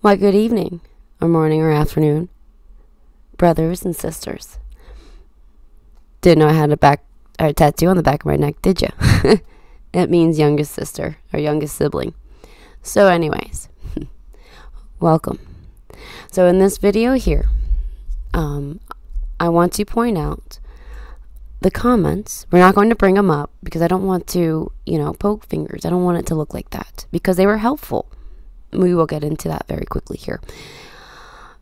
Why, good evening, or morning, or afternoon, brothers and sisters. Didn't know I had a tattoo on the back of my neck, did you? It means youngest sister, or youngest sibling. So anyways, welcome. So in this video here, I want to point out the comments. We're not going to bring them up because I don't want to, you know, poke fingers. I don't want it to look like that because they were helpful. We will get into that very quickly here.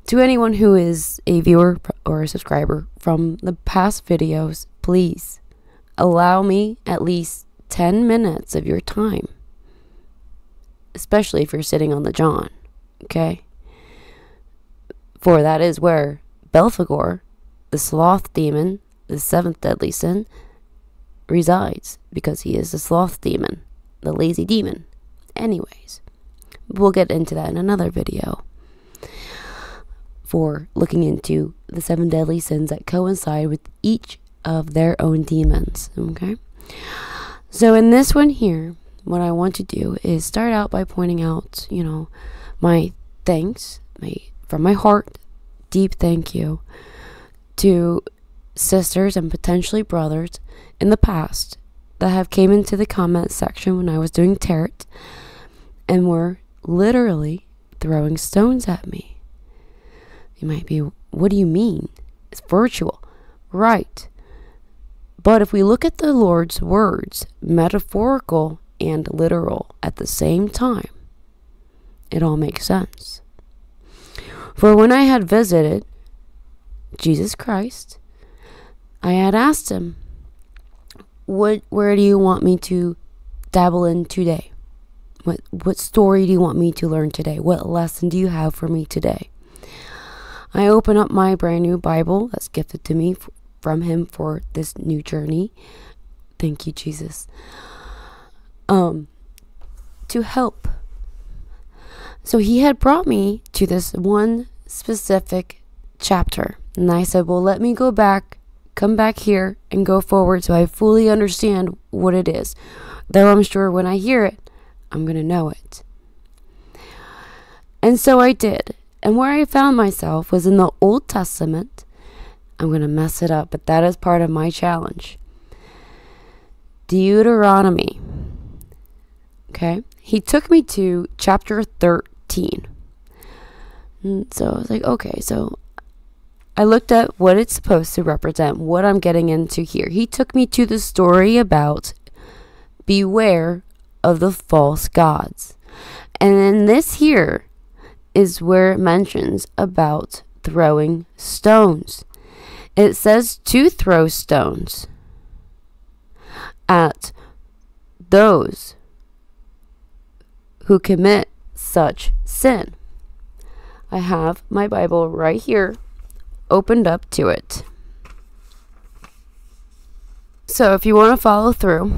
To anyone who is a viewer or a subscriber from the past videos, please allow me at least 10 minutes of your time, especially if you're sitting on the John, okay? For that is where Belphegor, the sloth demon, the seventh deadly sin, resides, because he is the sloth demon, the lazy demon. Anyways, we'll get into that in another video for looking into the seven deadly sins that coincide with each of their own demons, okay? So in this one here, what I want to do is start out by pointing out, you know, my thanks, from my heart, deep thank you to sisters and potentially brothers in the past that have came into the comment section when I was doing tarot and were literally throwing stones at me. You might be, what do you mean? It's virtual. Right. But if we look at the Lord's words, metaphorical and literal at the same time, it all makes sense. For when I had visited Jesus Christ, I had asked him, where do you want me to dabble in today? What story do you want me to learn today? What lesson do you have for me today? I open up my brand new Bible that's gifted to me from him for this new journey. Thank you, Jesus. To help. So he had brought me to this one specific chapter. And I said, well, let me go back, come back here and go forward so I fully understand what it is. Though I'm sure when I hear it, I'm going to know it. And so I did. And where I found myself was in the Old Testament. I'm going to mess it up, but that is part of my challenge. Deuteronomy. Okay. He took me to chapter 13. And so I was like, okay, so I looked at what it's supposed to represent, what I'm getting into here. He took me to the story about beware of the false gods, and then this here is where it mentions about throwing stones. It says to throw stones at those who commit such sin. I have my Bible right here opened up to it, so if you want to follow through,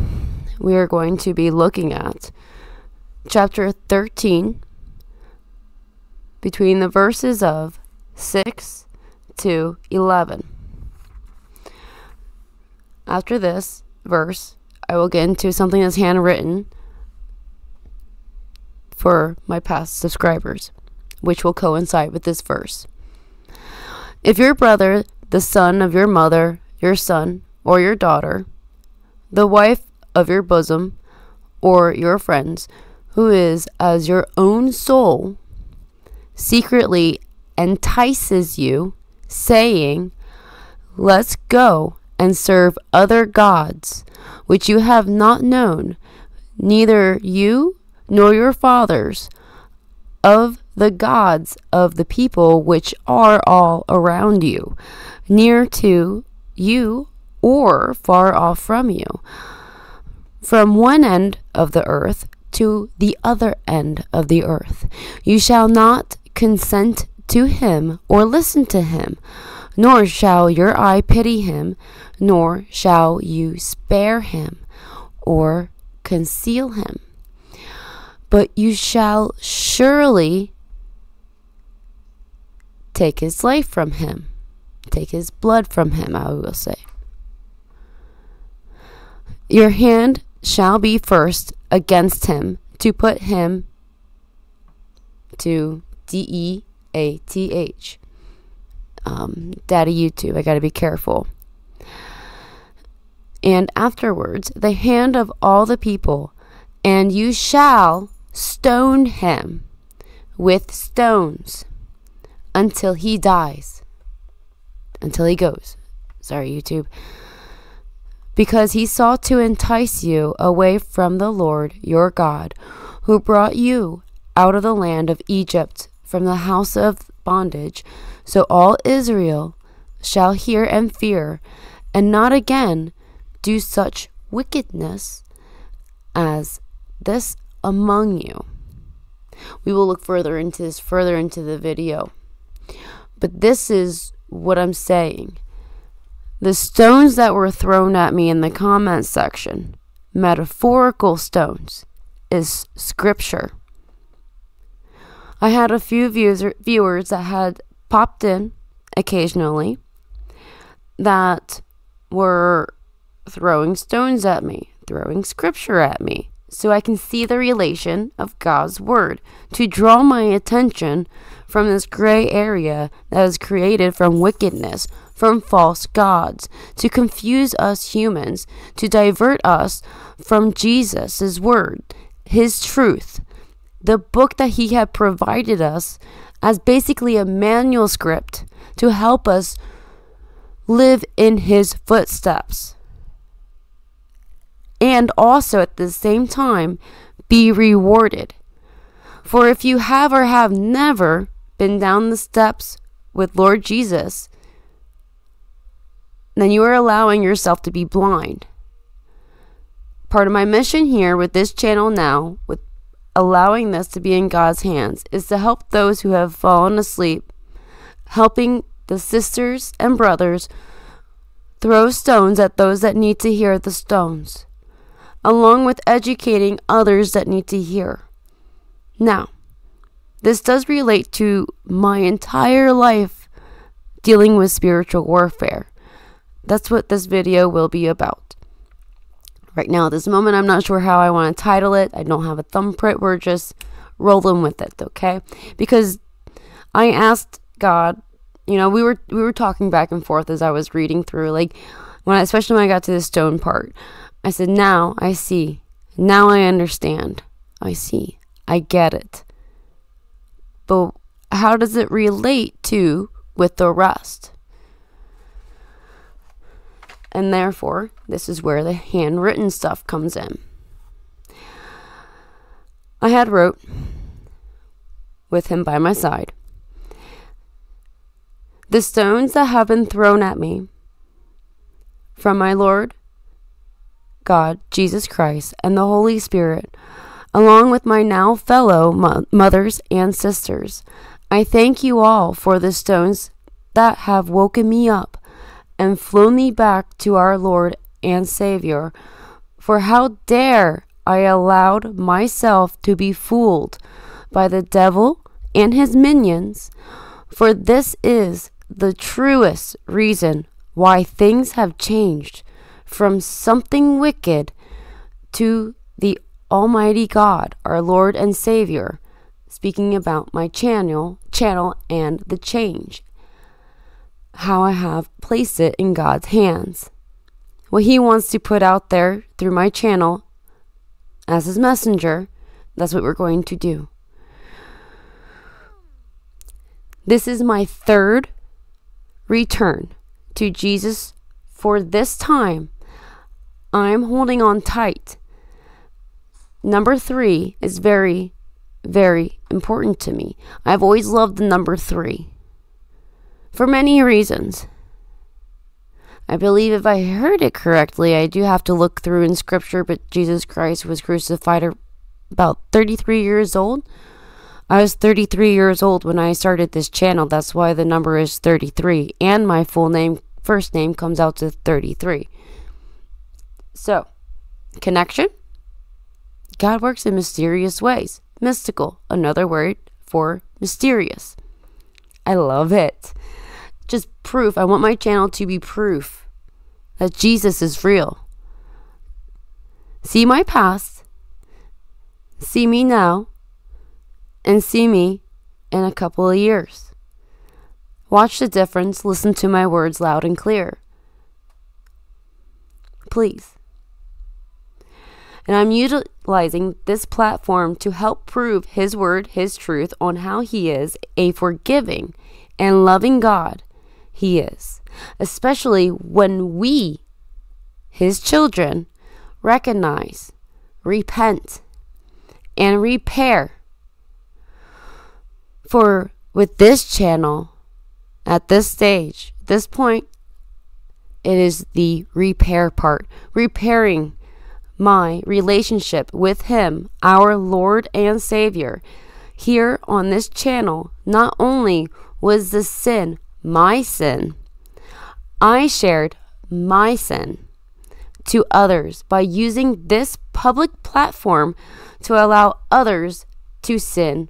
we are going to be looking at chapter 13 between the verses of 6 to 11. After this verse, I will get into something that's handwritten for my past subscribers, which will coincide with this verse. If your brother, the son of your mother, your son, or your daughter, the wife of your bosom, or your friends, who is as your own soul, secretly entices you, saying, let's go and serve other gods, which you have not known, neither you nor your fathers, of the gods of the people which are all around you, near to you or far off from you, from one end of the earth to the other end of the earth. You shall not consent to him or listen to him, nor shall your eye pity him, nor shall you spare him or conceal him. But you shall surely take his life from him, take his blood from him, I will say. Your hand shall be first against him to put him to DEATH. Daddy YouTube, I gotta be careful. And afterwards, the hand of all the people, and you shall stone him with stones until he dies, until he goes. Sorry, YouTube. Because he sought to entice you away from the Lord your God, who brought you out of the land of Egypt, from the house of bondage. So all Israel shall hear and fear, and not again do such wickedness as this among you. We will look further into this, further into the video. But this is what I'm saying. The stones that were thrown at me in the comment section, metaphorical stones, is scripture. I had a few viewers that had popped in occasionally that were throwing stones at me, throwing scripture at me, so I can see the relation of God's word to draw my attention from this gray area that is created from wickedness, from false gods, to confuse us humans, to divert us from Jesus' word, his truth, the book that he had provided us as basically a manual script to help us live in his footsteps. And also at the same time be rewarded. For if you have or have never been down the steps with Lord Jesus, then you are allowing yourself to be blind. Part of my mission here with this channel now, with allowing this to be in God's hands, is to help those who have fallen asleep, helping the sisters and brothers throw stones at those that need to hear the stones, along with educating others that need to hear. Now, this does relate to my entire life dealing with spiritual warfare. That's what this video will be about. Right now, at this moment, I'm not sure how I want to title it. I don't have a thumbprint. We're just rolling with it, okay? Because I asked God, you know, we were talking back and forth as I was reading through, like, especially when I got to the stone part. I said, now I see. Now I understand. I see. I get it. But how does it relate to with the rest? And therefore, this is where the handwritten stuff comes in. I had wrote with him by my side. The stones that have been thrown at me from my Lord God, Jesus Christ, and the Holy Spirit, along with my now fellow mothers and sisters. I thank you all for the stones that have woken me up and flown me back to our Lord and Savior, for how dare I allowed myself to be fooled by the devil and his minions, for this is the truest reason why things have changed from something wicked to the Almighty God, our Lord and Savior, speaking about my channel and the change, how I have placed it in God's hands, what he wants to put out there through my channel as his messenger. That's what we're going to do. This is my third return to Jesus. For this time, I'm holding on tight. Number 3 is very, very important to me. I've always loved the number 3 for many reasons. I believe, if I heard it correctly, I do have to look through in scripture, but Jesus Christ was crucified at about 33 years old. I was 33 years old when I started this channel. That's why the number is 33, and my full name, first name, comes out to 33. So, connection. God works in mysterious ways. Mystical, another word for mysterious. I love it. Just proof. I want my channel to be proof that Jesus is real. See my past, see me now, and see me in a couple of years. Watch the difference. Listen to my words loud and clear, please. And I'm utilizing this platform to help prove His word, His truth, on how He is a forgiving and loving God. He is, especially when we, His children, recognize, repent, and repair. For with this channel, at this stage, this point, it is the repair part, repairing my relationship with Him, our Lord and Savior. Here on this channel, not only was the sin my sin, I shared my sin to others by using this public platform to allow others to sin.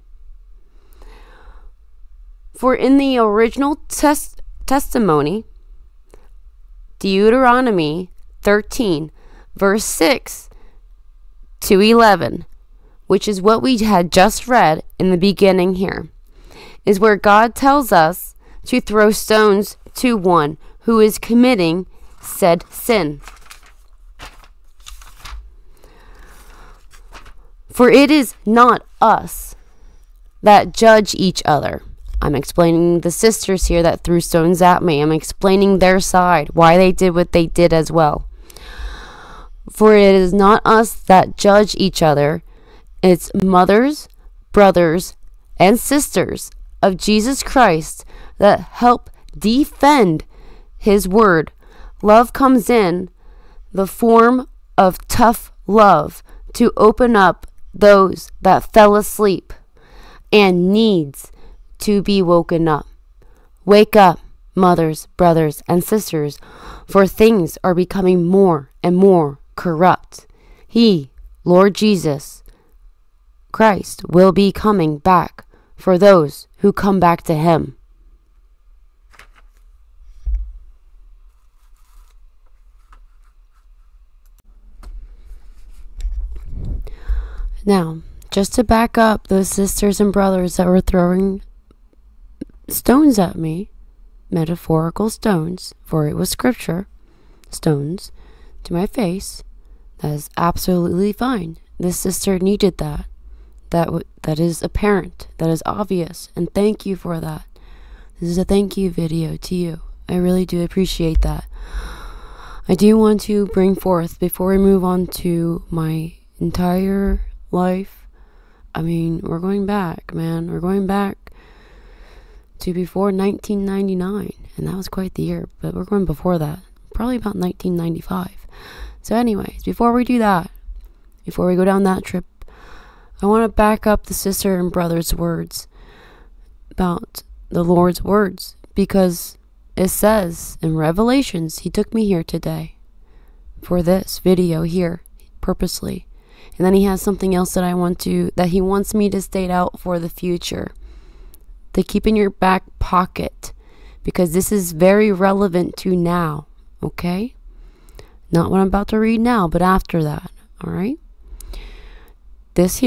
For in the original testimony, Deuteronomy 13, verse 6 to 11, which is what we had just read in the beginning here, is where God tells us to throw stones to one who is committing said sin. For it is not us that judge each other. I'm explaining the sisters here that threw stones at me. I'm explaining their side, why they did what they did as well. For it is not us that judge each other. It's mothers, brothers, and sisters of Jesus Christ that help defend His word. Love comes in the form of tough love to open up those that fell asleep and needs to be woken up. Wake up, mothers, brothers, and sisters, for things are becoming more and more corrupt. He, Lord Jesus Christ, will be coming back for those who come back to Him. Now, just to back up those sisters and brothers that were throwing stones at me, metaphorical stones, for it was scripture, stones to my face, that is absolutely fine. This sister needed that. That is apparent. That is obvious. And thank you for that. This is a thank you video to you. I really do appreciate that. I do want to bring forth, before we move on to my entire life, I mean, we're going back, man. We're going back to before 1999. And that was quite the year. But we're going before that. Probably about 1995. So anyways, before we do that, before we go down that trip, I want to back up the sister and brother's words about the Lord's words, because it says in Revelations, He took me here today for this video here purposely. And then He has something else that that He wants me to state out for the future, to keep in your back pocket, because this is very relevant to now, okay? Not what I'm about to read now, but after that, all right? This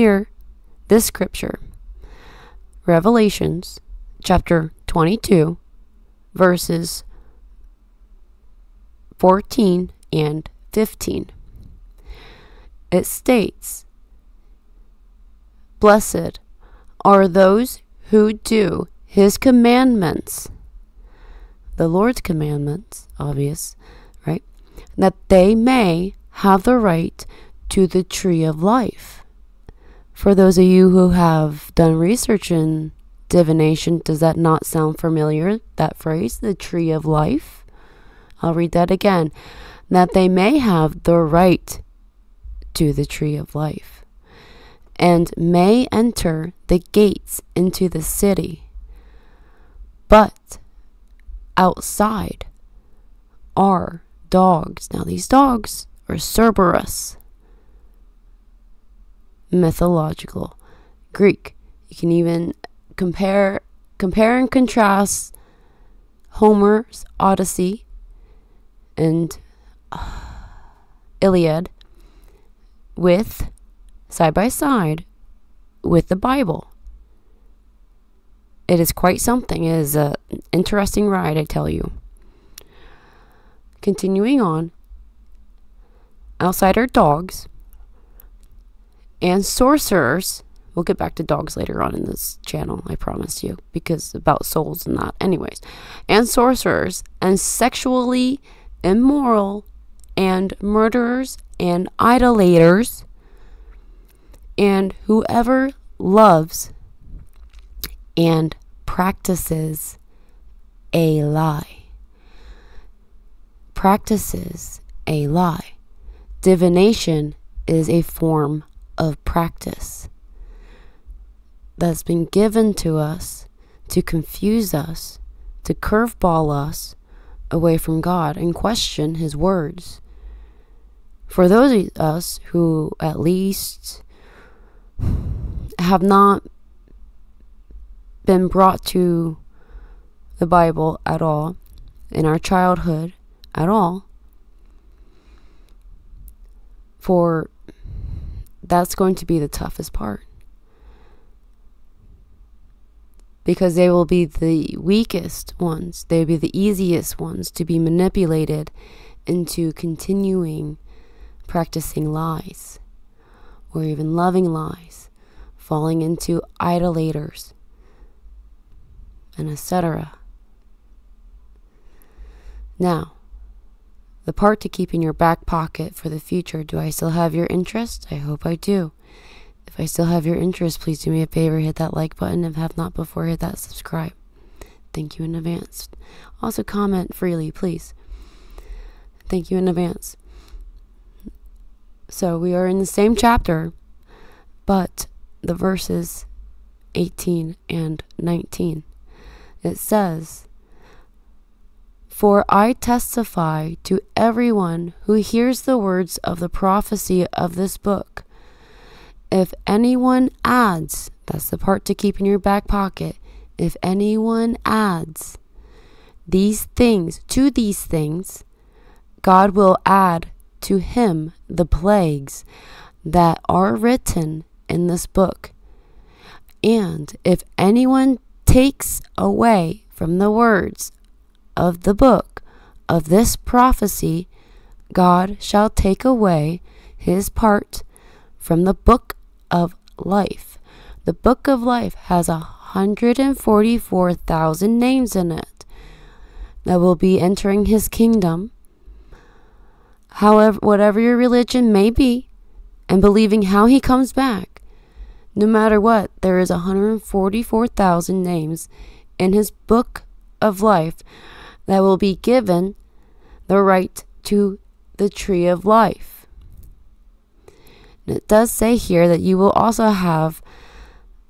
scripture, Revelations chapter 22, verses 14 and 15. It states, "Blessed are those who do His commandments," the Lord's commandments, obvious, right? "That they may have the right to the tree of life." For those of you who have done research in divination, does that not sound familiar, that phrase, the tree of life? I'll read that again. "That they may have the right to the tree of life, and may enter the gates into the city. But outside are dogs." Now these dogs are Cerberus. Mythological Greek. You can even compare and contrast Homer's Odyssey and Iliad with, side by side, with the Bible. It is quite something. It is an interesting ride, I tell you. Continuing on, outside are dogs and sorcerers. We'll get back to dogs later on in this channel, I promise you, because about souls and that. Anyways, and sorcerers and sexually immoral and murderers and idolaters and whoever loves and practices a lie. Practices a lie. Divination is a form of practice that's been given to us to confuse us, to curveball us away from God and question his words. For those of us who at least have not been brought to the Bible at all, in our childhood at all, for that's going to be the toughest part. Because they will be the weakest ones. They'll be the easiest ones to be manipulated into continuing practicing lies. Or even loving lies. Falling into idolaters. And etc. Now, the part to keep in your back pocket for the future. Do I still have your interest? I hope I do. If I still have your interest, please do me a favor, hit that like button. If have not before, hit that subscribe. Thank you in advance. Also comment freely, please. Thank you in advance. So we are in the same chapter, but the verses 18 and 19. It says, "For I testify to everyone who hears the words of the prophecy of this book. If anyone adds," that's the part to keep in your back pocket, "if anyone adds these things to these things, God will add to him the plagues that are written in this book. And if anyone takes away from the words of the book of this prophecy, God shall take away his part from the book of life." The book of life has 144,000 names in it that will be entering his kingdom. However, whatever your religion may be, and believing how he comes back, no matter what, there is 144,000 names in his book of life that will be given the right to the tree of life. And it does say here that you will also have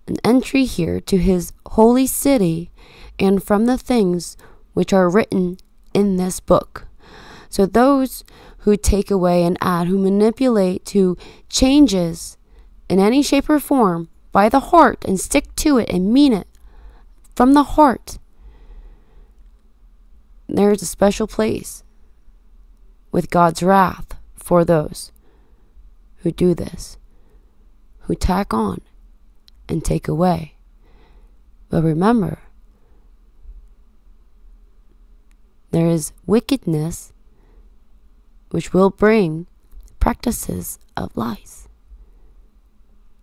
an entry here to his holy city and from the things which are written in this book. So those who take away and add, who manipulate to changes in any shape or form by the heart and stick to it and mean it from the heart, there is a special place with God's wrath for those who do this, who tack on and take away. But remember, there is wickedness which will bring practices of lies.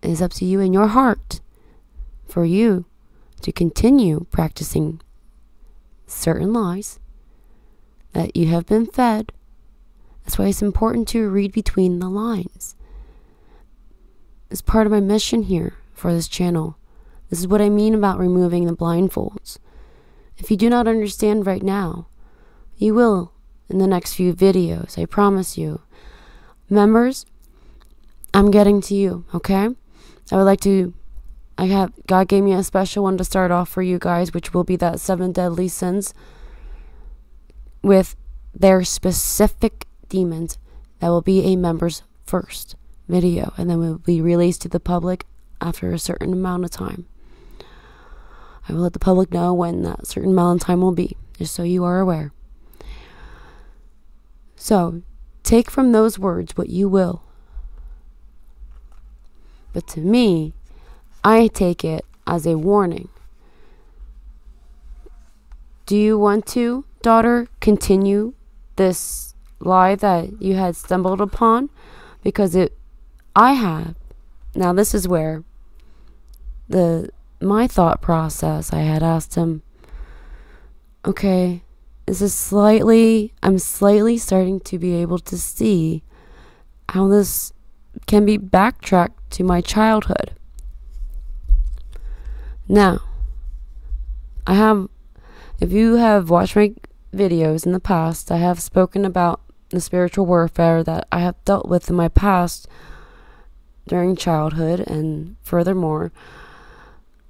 It is up to you in your heart for you to continue practicing certain lies that you have been fed. That's why it's important to read between the lines. It's part of my mission here for this channel. This is what I mean about removing the blindfolds. If you do not understand right now, you will in the next few videos, I promise you. Members, I'm getting to you, okay? God gave me a special one to start off for you guys, which will be that 7 deadly sins with their specific demons. That will be a member's first video, and then will be released to the public after a certain amount of time. I will let the public know when that certain amount of time will be, just so you are aware. So take from those words what you will, but to me, I take it as a warning Do you want to, daughter, continue this lie that you had stumbled upon? Because I have. Now this is where my thought process, I had asked him, okay, I'm slightly starting to be able to see how this can be backtracked to my childhood. Now, if you have watched my videos in the past, I have spoken about the spiritual warfare that I have dealt with in my past during childhood, and furthermore,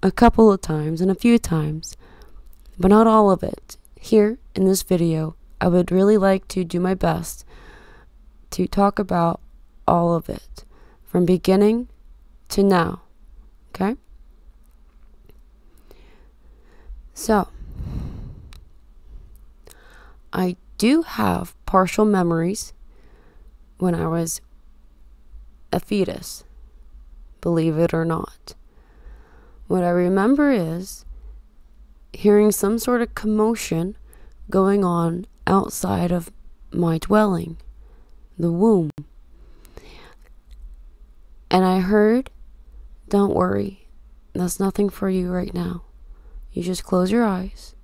a couple of times and a few times, but not all of it. Here in this video, I would really like to do my best to talk about all of it from beginning to now. Okay? So, I do have partial memories when I was a fetus, believe it or not. What I remember is hearing some sort of commotion going on outside of my dwelling, the womb. And I heard, "Don't worry, that's nothing for you right now. You just close your eyes,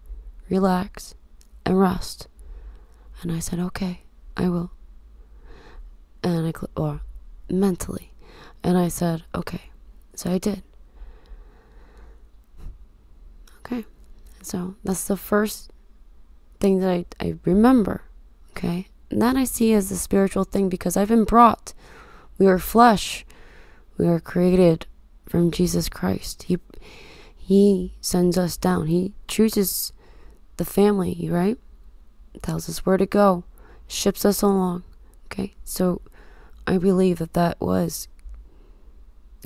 relax, and rest." And I said, "Okay, I will." And mentally. And I said, "Okay." So I did. Okay. So that's the first thing that I remember. Okay. And that I see as the spiritual thing, because I've been brought. We are flesh. We are created from Jesus Christ. He sends us down. He chooses the family, right? Tells us where to go, ships us along. Okay, so I believe that that was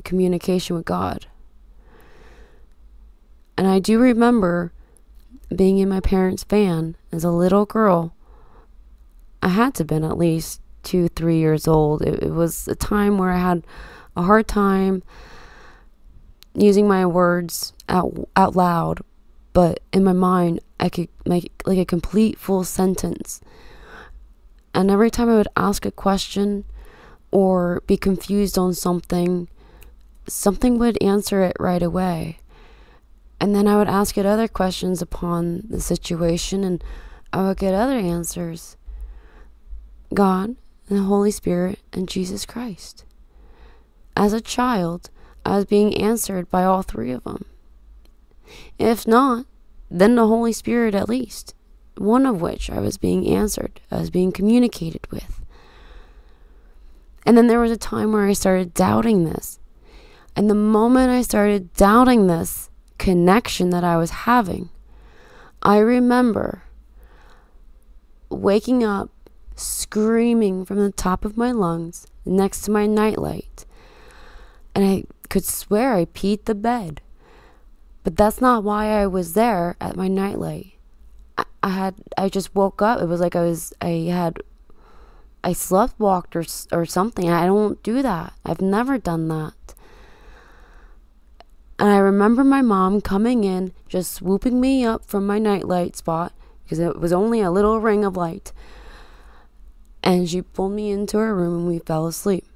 communication with God. And I do remember being in my parents' van as a little girl. I had to have been at least 2-3 years old. It was a time where I had a hard time using my words out loud, but in my mind I could make like a complete full sentence. And every time I would ask a question or be confused on something, something would answer it right away. And then I would ask it other questions upon the situation, and I would get other answers. God and the Holy Spirit and Jesus Christ. As a child, I was being answered by all three of them. If not, then the Holy Spirit at least, one of which I was being answered, I was being communicated with. And then there was a time where I started doubting this. And the moment I started doubting this connection that I was having, I remember waking up screaming from the top of my lungs next to my nightlight. And I could swear I peed the bed. But that's not why I was there at my nightlight. I just woke up. It was like I slept walked or something. I don't do that. I've never done that. And I remember my mom coming in, just swooping me up from my nightlight spot, because it was only a little ring of light. And she pulled me into her room and we fell asleep.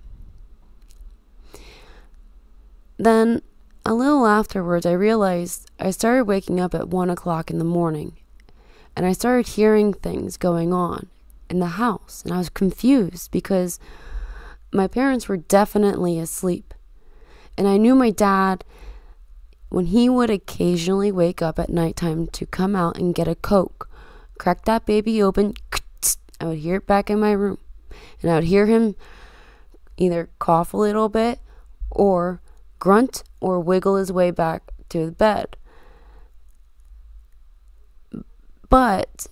Then a little afterwards, I realized I started waking up at 1 o'clock in the morning, and I started hearing things going on in the house, and I was confused because my parents were definitely asleep. And I knew my dad, when he would occasionally wake up at nighttime to come out and get a Coke, crack that baby open, I would hear it back in my room, and I would hear him either cough a little bit or grunt or wiggle his way back to the bed. But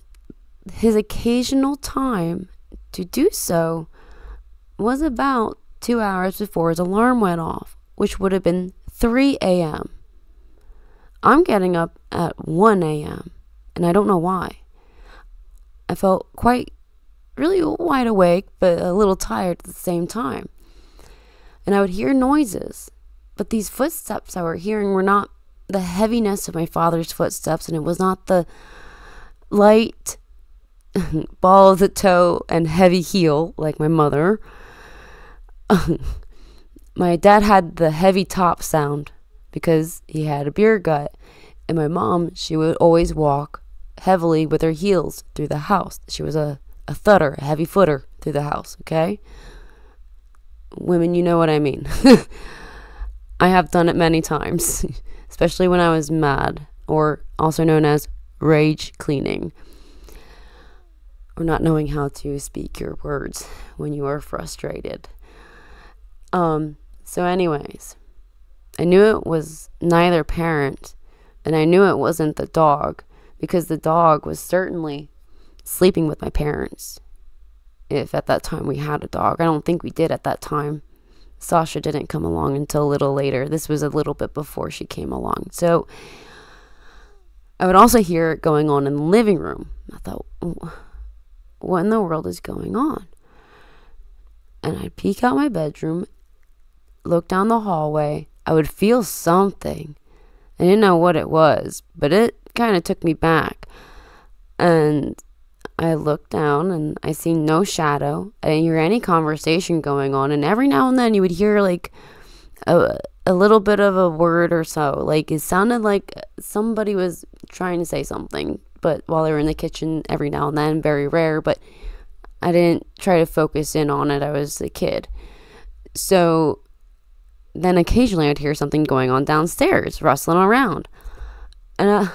his occasional time to do so was about 2 hours before his alarm went off, which would have been 3 a.m. I'm getting up at 1 a.m. and I don't know why. I felt really wide awake, but a little tired at the same time. And I would hear noises. But these footsteps I were hearing were not the heaviness of my father's footsteps, and it was not the light ball of the toe and heavy heel, like my mother. My dad had the heavy top sound because he had a beer gut, and my mom, she would always walk heavily with her heels through the house. She was a thudder, a heavy footer through the house, okay? Women, you know what I mean. I have done it many times, especially when I was mad, or also known as rage cleaning, or not knowing how to speak your words when you are frustrated. So anyways, I knew it was neither parent, and I knew it wasn't the dog, because the dog was certainly sleeping with my parents. If at that time we had a dog. I don't think we did at that time. Sasha didn't come along until a little later. This was a little bit before she came along. So I would also hear it going on in the living room. I thought, what in the world is going on? And I'd peek out my bedroom, look down the hallway. I would feel something. I didn't know what it was, but it kind of took me back. And I looked down and I seen no shadow. I didn't hear any conversation going on. And every now and then you would hear like a little bit of a word or so. Like it sounded like somebody was trying to say something. But while they were in the kitchen, every now and then, very rare. But I didn't try to focus in on it. I was a kid. So then occasionally I'd hear something going on downstairs, rustling around. And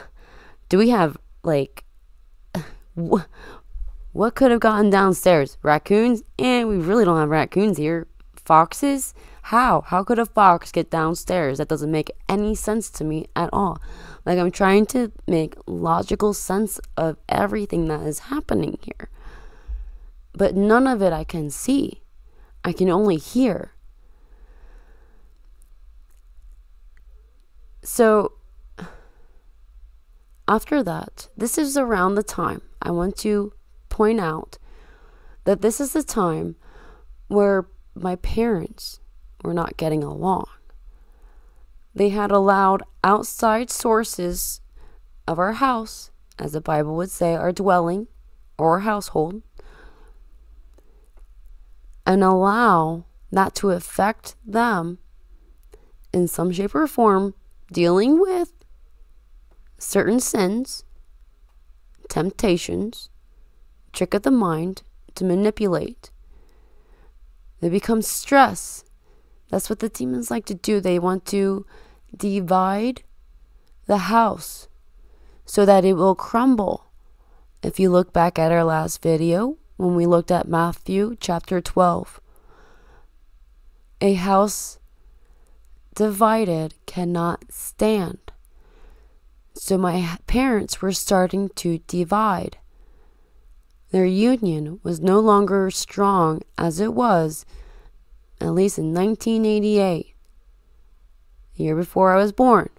do we have like... What could have gotten downstairs? Raccoons? And we really don't have raccoons here. Foxes? How could a fox get downstairs? That doesn't make any sense to me at all. Like, I'm trying to make logical sense of everything that is happening here, but none of it I can see. I can only hear. So after that, this is around the time, I want to point out that this is the time where my parents were not getting along. They had allowed outside sources of our house, as the Bible would say, our dwelling or our household, and allow that to affect them in some shape or form, dealing with certain sins, temptations, trick of the mind to manipulate. They become stress. That's what the demons like to do. They want to divide the house so that it will crumble. If you look back at our last video, when we looked at Matthew chapter 12, a house divided cannot stand. So my parents were starting to divide. Their union was no longer strong as it was, at least in 1988, the year before I was born.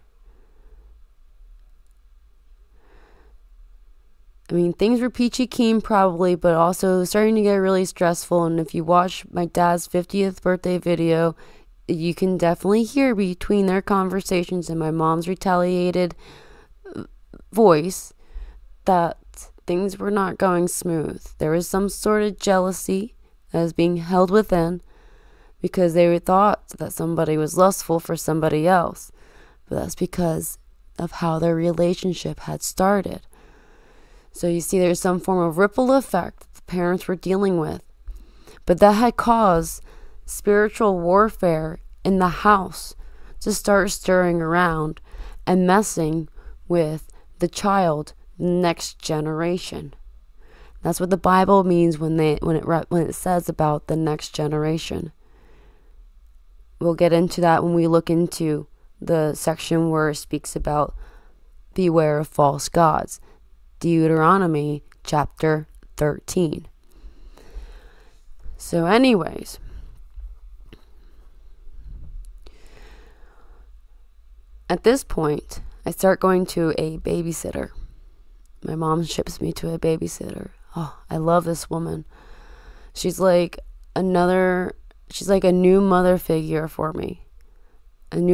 I mean, things were peachy keen probably, but also starting to get really stressful. And if you watch my dad's 50th birthday video, you can definitely hear between their conversations and my mom's retaliated voice that things were not going smooth. There was some sort of jealousy that was being held within, because they thought that somebody was lustful for somebody else, but that's because of how their relationship had started. So you see, there's some form of ripple effect the parents were dealing with, but that had caused spiritual warfare in the house to start stirring around and messing with the child, next generation. That's what the Bible means when it says about the next generation. We'll get into that when we look into the section where it speaks about beware of false gods, Deuteronomy chapter 13. So anyways, at this point, I start going to a babysitter. My mom ships me to a babysitter. Oh, I love this woman. She's like a new mother figure for me. And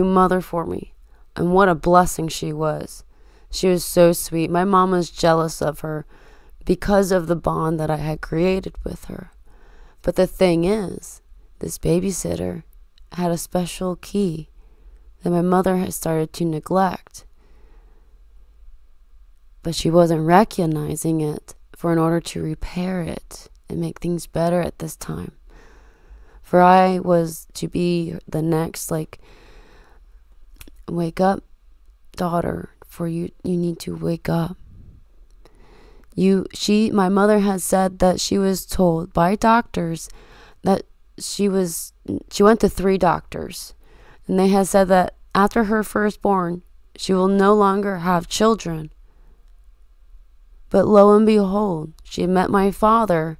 what a blessing she was. She was so sweet. My mom was jealous of her because of the bond that I had created with her. But the thing is, this babysitter had a special key that my mother had started to neglect. But she wasn't recognizing it for in order to repair it and make things better at this time. For I was to be the next, like, wake up, daughter, for you need to wake up. My mother had said that she was told by doctors that she went to 3 doctors, and they had said that after her firstborn, she will no longer have children. But lo and behold, she met my father.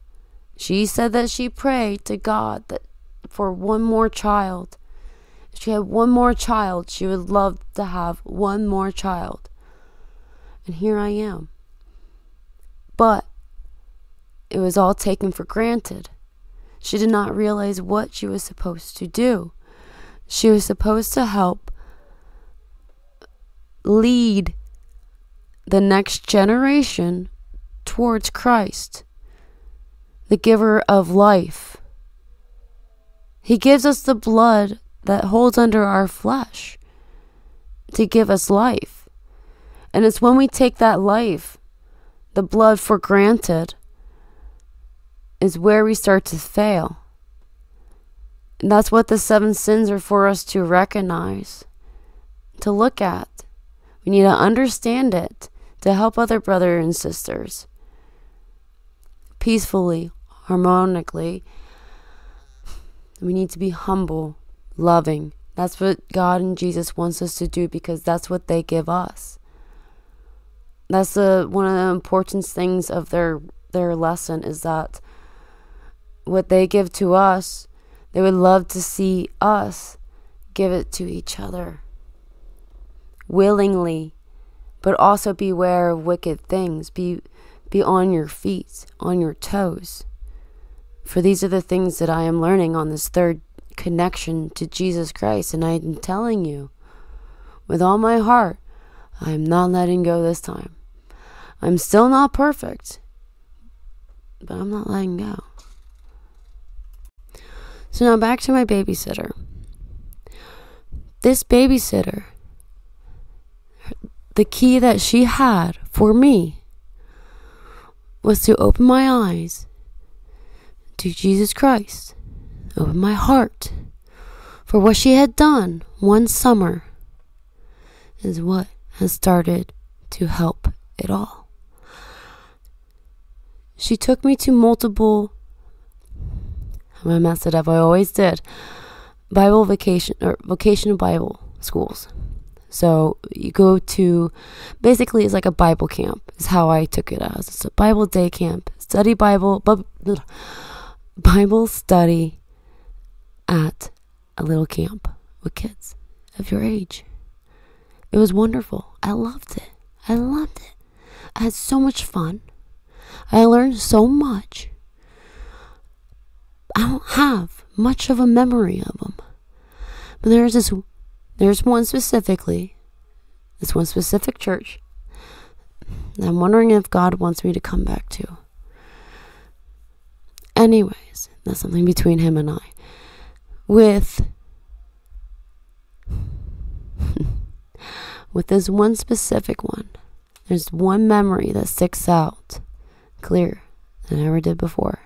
She said that she prayed to God that for one more child. If she had one more child, she would love to have one more child. And here I am. But it was all taken for granted. She did not realize what she was supposed to do. She was supposed to help lead the next generation towards Christ, the giver of life. He gives us the blood that holds under our flesh to give us life. And it's when we take that life, the blood, for granted, is where we start to fail. And that's what the 7 sins are for us to recognize, to look at. We need to understand it to help other brothers and sisters peacefully, harmonically. We need to be humble, loving. That's what God and Jesus wants us to do, because that's what they give us. That's one of the important things of their lesson, is that what they give to us, they would love to see us give it to each other willingly. But also beware of wicked things. Be on your feet, on your toes. For these are the things that I am learning on this 3rd connection to Jesus Christ. And I am telling you, with all my heart, I am not letting go this time. I'm still not perfect, but I'm not letting go. So now back to my babysitter. This babysitter, the key that she had for me was to open my eyes to Jesus Christ, open my heart for what she had done one summer is what has started to help it all. She took me to multiple, I'm gonna mess it up, I always did, Bible vacation or vocational Bible schools. So you go to, basically it's like a Bible camp is how I took it as. It's a Bible day camp, study Bible study at a little camp with kids of your age. It was wonderful. I loved it. I loved it. I had so much fun. I learned so much. I don't have much of a memory of them. But there's one specifically, this one specific church, that I'm wondering if God wants me to come back to. Anyways, that's something between him and I. With this one specific one, there's one memory that sticks out clear than I ever did before.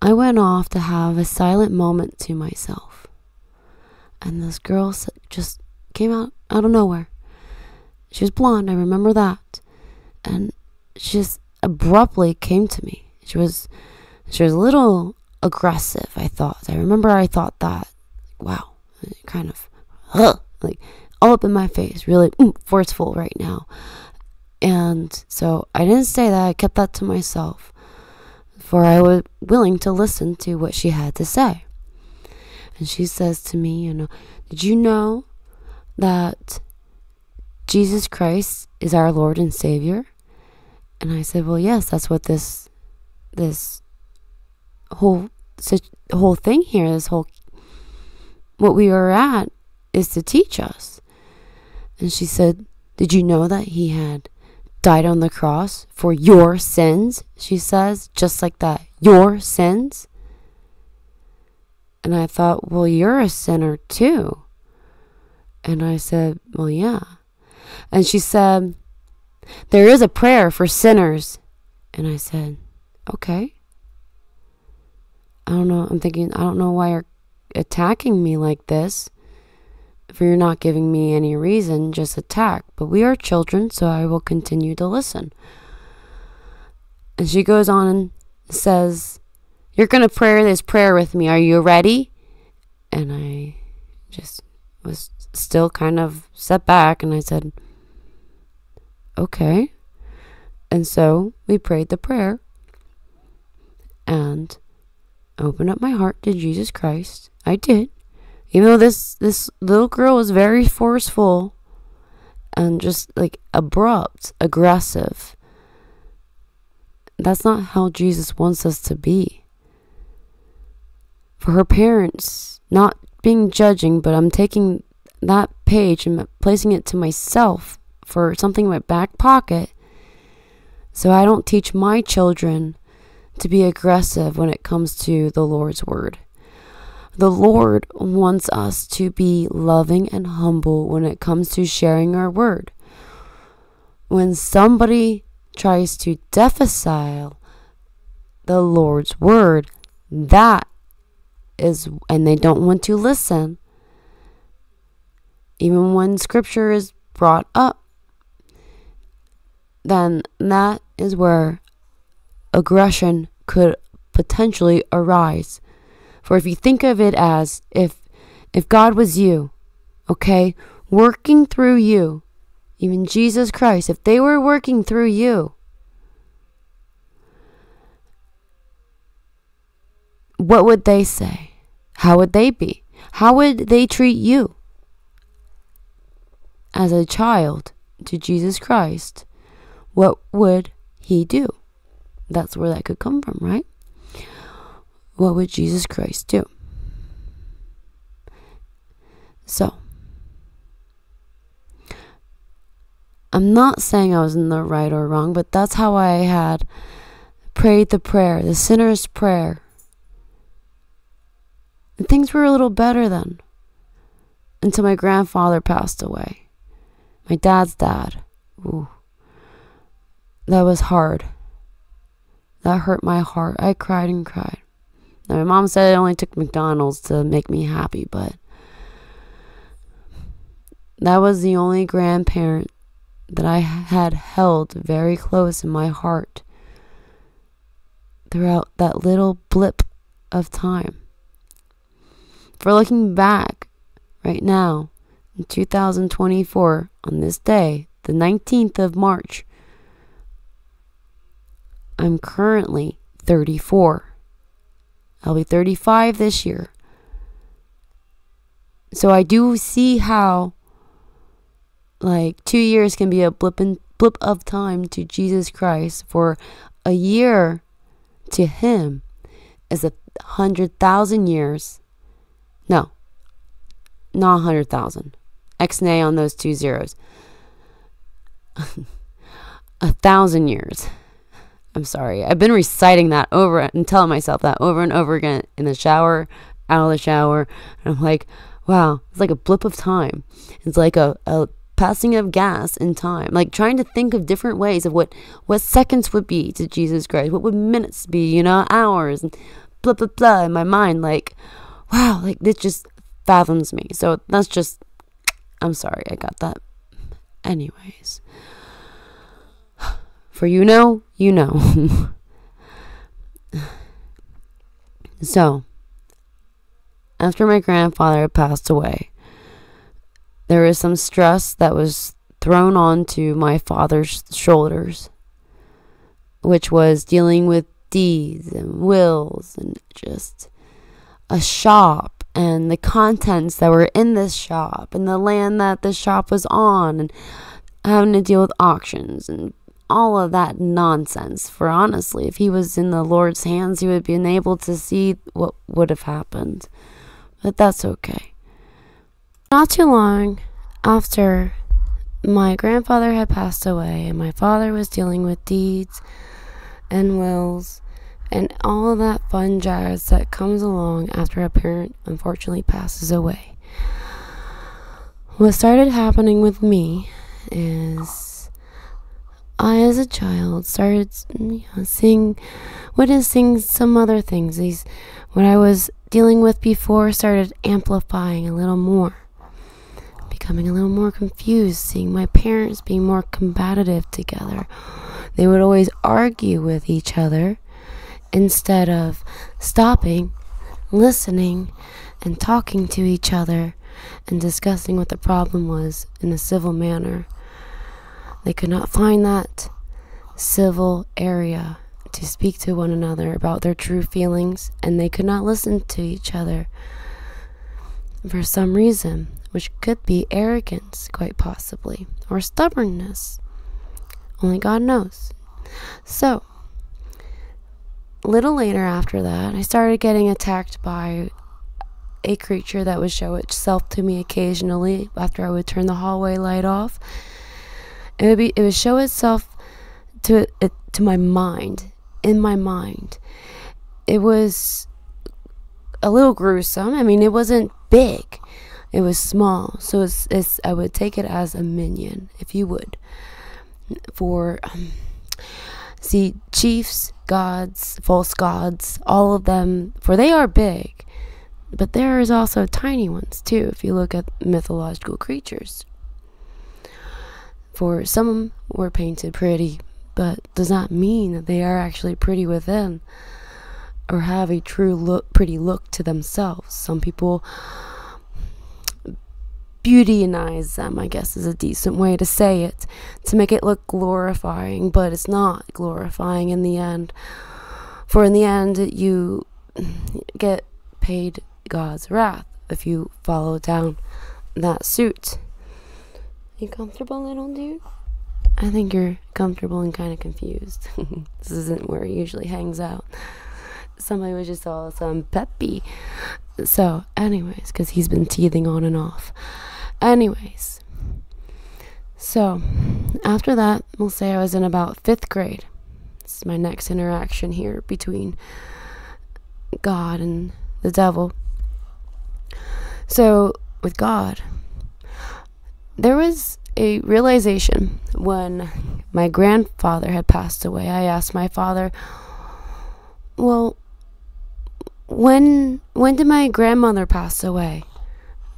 I went off to have a silent moment to myself. And this girl just came out of nowhere. She was blonde, I remember that. And she just abruptly came to me. She was a little aggressive, I thought. I remember I thought that, wow, kind of, like, all up in my face, really forceful right now. And so I didn't say that, I kept that to myself. For I was willing to listen to what she had to say. And she says to me, you know, did you know that Jesus Christ is our Lord and Savior? And I said, well, yes, that's what this whole thing here, what we are at, is to teach us. And she said, Did you know that he had died on the cross for your sins? She says, just like that, your sins. And I thought, well, you're a sinner too. And I said, well, yeah. And she said, there is a prayer for sinners. And I said, okay. I don't know. I'm thinking, I don't know why you're attacking me like this. If you're not giving me any reason, just attack. But we are children, so I will continue to listen. And she goes on and says, you're going to pray this prayer with me. Are you ready? And I just was still kind of set back, and I said, okay. And so we prayed the prayer and opened up my heart to Jesus Christ. I did. Even though this little girl was very forceful and just like abrupt, aggressive. That's not how Jesus wants us to be. For her parents, not being judging, but I'm taking that page and placing it to myself for something in my back pocket, so I don't teach my children to be aggressive when it comes to the Lord's word. The Lord wants us to be loving and humble when it comes to sharing our word. When somebody tries to defile the Lord's word, that is, and they don't want to listen, even when scripture is brought up, then that is where aggression could potentially arise. For if you think of it as if God was you, okay, working through you, even Jesus Christ, if they were working through you, what would they say? How would they be? How would they treat you as a child to Jesus Christ? What would he do? That's where that could come from, right? What would Jesus Christ do? So, I'm not saying I was in the right or wrong, but that's how I had prayed the prayer, the sinner's prayer. And things were a little better then, until my grandfather passed away. My dad's dad. Ooh, that was hard. That hurt my heart. I cried and cried. Now, my mom said it only took McDonald's to make me happy, but that was the only grandparent that I had held very close in my heart throughout that little blip of time. For looking back right now, in 2024, on this day, the 19th of March, I'm currently 34. I'll be 35 this year. So I do see how like 2 years can be a blip of time to Jesus Christ. For a year to him is 100,000 years. No, not 100,000. X-nay on those two zeros. 1,000 years. I'm sorry. I've been reciting that over and telling myself that over and over again in the shower, out of the shower. And I'm like, wow, it's like a blip of time. It's like a passing of gas in time. Like trying to think of different ways of what seconds would be to Jesus Christ. What would minutes be, you know, hours and blah, blah, blah in my mind. Like, wow, like this just fathoms me. So that's just, I'm sorry I got that. Anyways. For you know. So, after my grandfather passed away, there was some stress that was thrown onto my father's shoulders, which was dealing with deeds and wills and just a shop and the contents that were in this shop and the land that the shop was on and having to deal with auctions and all of that nonsense. For honestly, if he was in the Lord's hands, he would have been able to see what would have happened. But that's okay. Not too long after my grandfather had passed away, and my father was dealing with deeds and wills and all that fun jazz that comes along after a parent unfortunately passes away. What started happening with me is I, as a child, started witnessing some other things. What I was dealing with before started amplifying a little more, becoming a little more confused, seeing my parents being more combative together. They would always argue with each other instead of stopping, listening, and talking to each other and discussing what the problem was in a civil manner. They could not find that civil area to speak to one another about their true feelings, and they could not listen to each other for some reason, which could be arrogance, quite possibly, or stubbornness. Only God knows. So, a little later after that, I started getting attacked by a creature that would show itself to me occasionally after I would turn the hallway light off. It would show itself to my mind, in my mind. It was a little gruesome. I mean, it wasn't big. It was small. So I would take it as a minion, if you would. For see, chiefs, gods, false gods, all of them, for they are big. But there is also tiny ones too, if you look at mythological creatures. For some were painted pretty, but does not mean that they are actually pretty within or have a true look, pretty look to themselves. Some people beautionize them, I guess is a decent way to say it, to make it look glorifying, but it's not glorifying in the end. For in the end, you get paid God's wrath if you follow down that suit. You comfortable, little dude? I think you're comfortable and kind of confused. This isn't where he usually hangs out. Somebody was just all some peppy. So, anyways, because he's been teething on and off. Anyways, so after that, we'll say I was in about 5th grade. This is my next interaction here between God and the devil. So, with God, there was a realization when my grandfather had passed away. I asked my father, well, when did my grandmother pass away?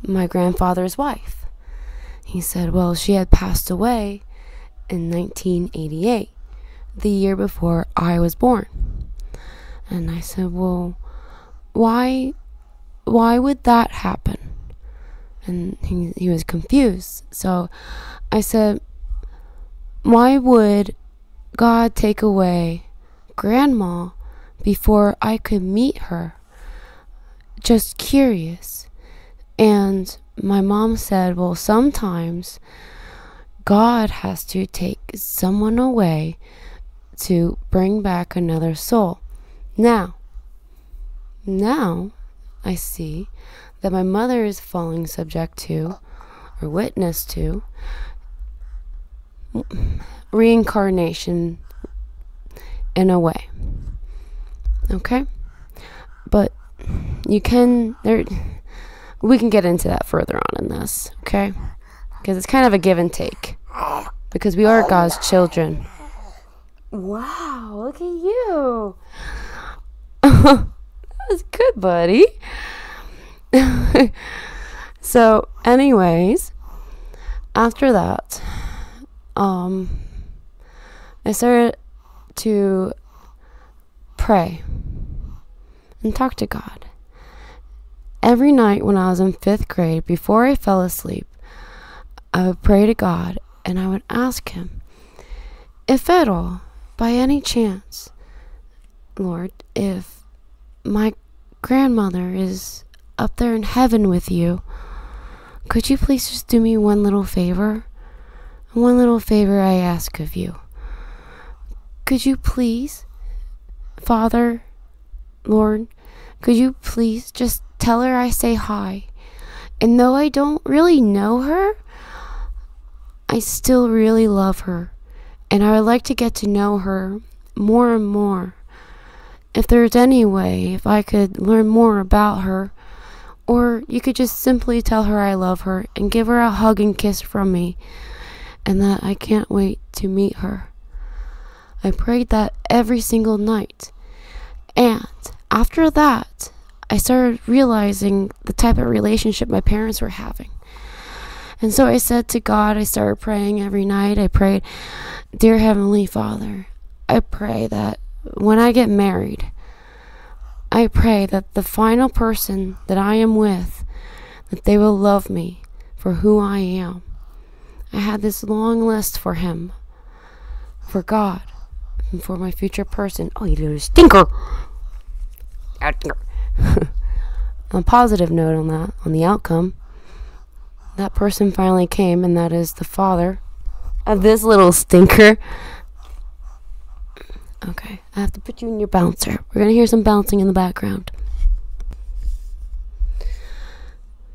My grandfather's wife. He said, well, she had passed away in 1988, the year before I was born. And I said, well, why would that happen? And he was confused. So I said, why would God take away Grandma before I could meet her? Just curious. And my mom said, well, sometimes God has to take someone away to bring back another soul. Now I see that my mother is falling subject to, or witness to, reincarnation in a way. Okay? But we can get into that further on in this, okay? Because it's kind of a give and take. Because we are God's children. Wow, look at you. That's good, buddy. So, anyways, after that, I started to pray and talk to God. Every night when I was in 5th grade, before I fell asleep, I would pray to God and I would ask Him, if at all, by any chance, Lord, if my grandmother is up there in heaven with you, could you please just do me one little favor? One little favor I ask of you. Could you please, Father, Lord, could you please just tell her I say hi? And though I don't really know her, I still really love her, and I would like to get to know her more and more. If there's any way, if I could learn more about her, or you could just simply tell her I love her and give her a hug and kiss from me, and that I can't wait to meet her. I prayed that every single night, and after that, I started realizing the type of relationship my parents were having. And so I said to God, I started praying every night. I prayed, "Dear Heavenly Father, I pray that when I get married, I pray that the final person that I am with, that they will love me for who I am." I had this long list for him, for God, and for my future person. Oh, you little stinker! A positive note on that, on the outcome. That person finally came, and that is the father of this little stinker. Okay, I have to put you in your bouncer. We're going to hear some bouncing in the background.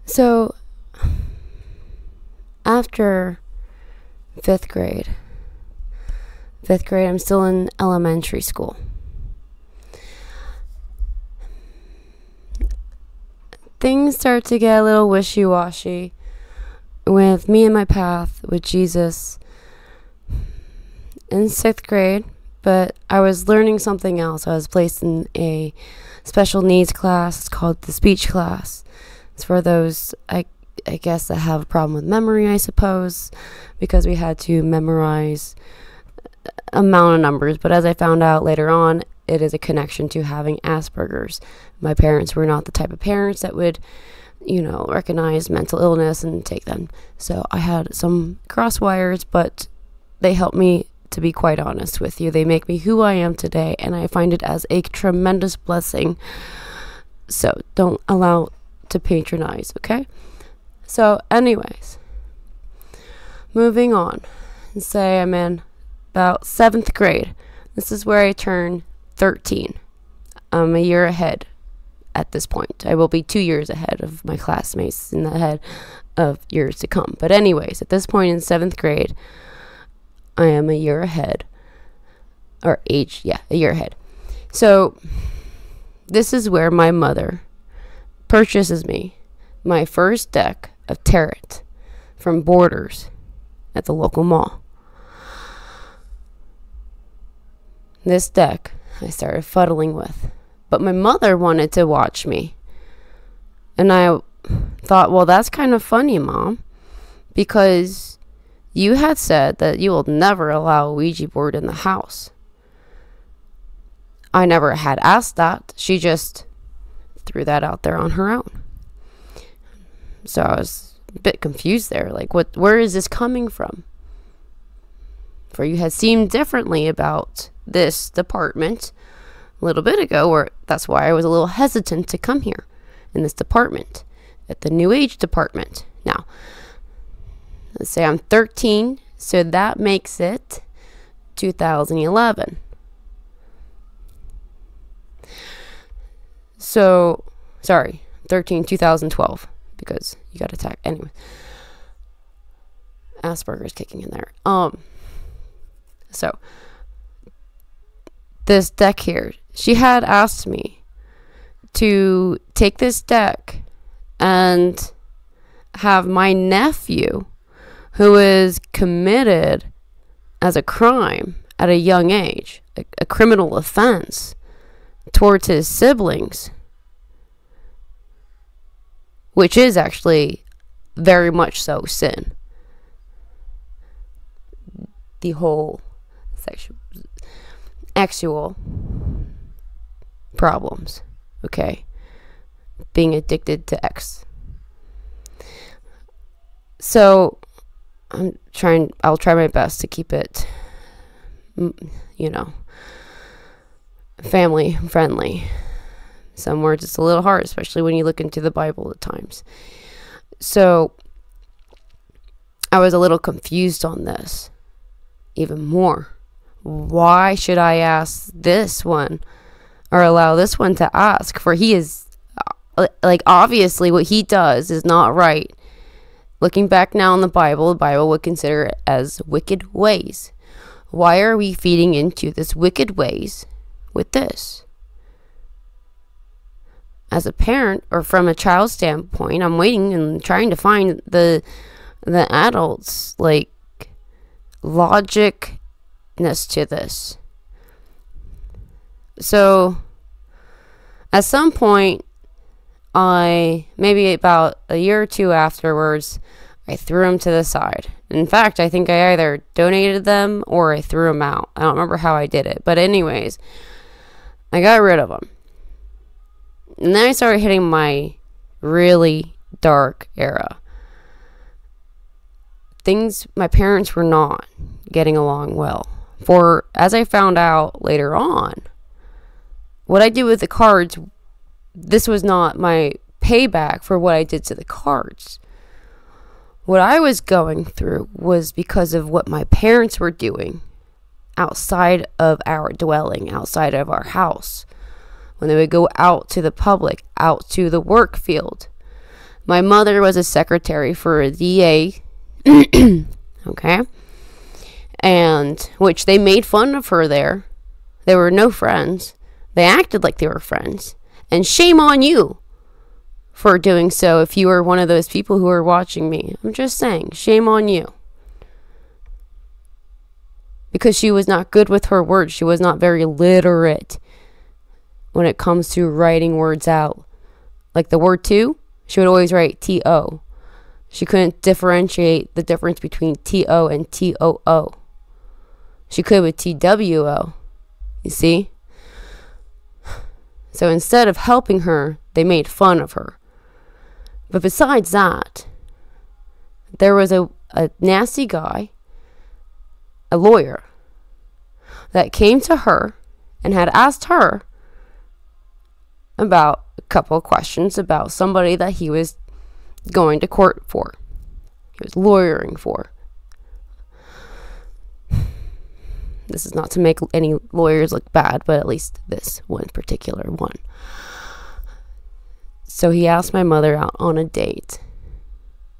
So, after fifth grade, I'm still in elementary school. Things start to get a little wishy-washy with me and my path with Jesus in sixth grade. But I was learning something else. I was placed in a special needs class. It's called the speech class. It's for those, I guess, that have a problem with memory, I suppose, because we had to memorize amount of numbers. But as I found out later on, it is a connection to having Asperger's. My parents were not the type of parents that would, you know, recognize mental illness and take them. So I had some cross wires, but they helped me. To be quite honest with you, they make me who I am today, and I find it as a tremendous blessing. So don't allow to patronize, okay? So anyways, moving on, and say I'm in about 7th grade. This is where I turn 13. I'm a year ahead at this point. I will be 2 years ahead of my classmates and ahead of years to come. But anyways, at this point in 7th grade, I am a year ahead, or age, yeah, a year ahead. So this is where my mother purchases me my first deck of tarot from Borders at the local mall. This deck I started fuddling with, but my mother wanted to watch me, and I thought, well, that's kind of funny, Mom, because you had said that you will never allow a Ouija board in the house. I never had asked that. She just threw that out there on her own. So I was a bit confused there. Like, what? Where is this coming from? For you had seemed differently about this department a little bit ago, or that's why I was a little hesitant to come here in this department, at the New Age department. Now, let's say I'm 13, so that makes it 2011. So, sorry, 13, 2012, because you got attacked. Anyway, Asperger's kicking in there. So, this deck here, she had asked me to take this deck and have my nephew, who is committed as a crime at a young age, a criminal offense towards his siblings, which is actually very much so sin. The whole sexual problems, okay? Being addicted to X. So I'll try my best to keep it, you know, family friendly. Some words it's a little hard, especially when you look into the Bible at times. So I was a little confused on this even more. Why should I ask this one, or allow this one to ask? For he is, like, obviously what he does is not right. Looking back now on the Bible would consider it as wicked ways. Why are we feeding into this wicked ways with this? As a parent or from a child's standpoint, I'm waiting and trying to find the adults, like, logicness to this. So at some point, maybe about a year or two afterwards, I threw them to the side. In fact, I think I either donated them or I threw them out. I don't remember how I did it. But anyways, I got rid of them. And then I started hitting my really dark era. Things, my parents were not getting along well. For, as I found out later on, what I did with the cards, this was not my payback for what I did to the cards. What I was going through was because of what my parents were doing outside of our dwelling, outside of our house. When they would go out to the public, out to the work field. My mother was a secretary for a DA, okay? And, which they made fun of her there. They were no friends. They acted like they were friends. And shame on you for doing so if you are one of those people who are watching me. I'm just saying, shame on you. Because she was not good with her words. She was not very literate when it comes to writing words out. Like the word to, she would always write T-O. She couldn't differentiate the difference between T-O and T-O-O. She could with T-W-O, you see? So instead of helping her, they made fun of her. But besides that, there was a nasty guy, a lawyer, that came to her and had asked her about a couple of questions about somebody that he was going to court for. He was lawyering for. This is not to make any lawyers look bad, but at least this one particular one. So he asked my mother out on a date.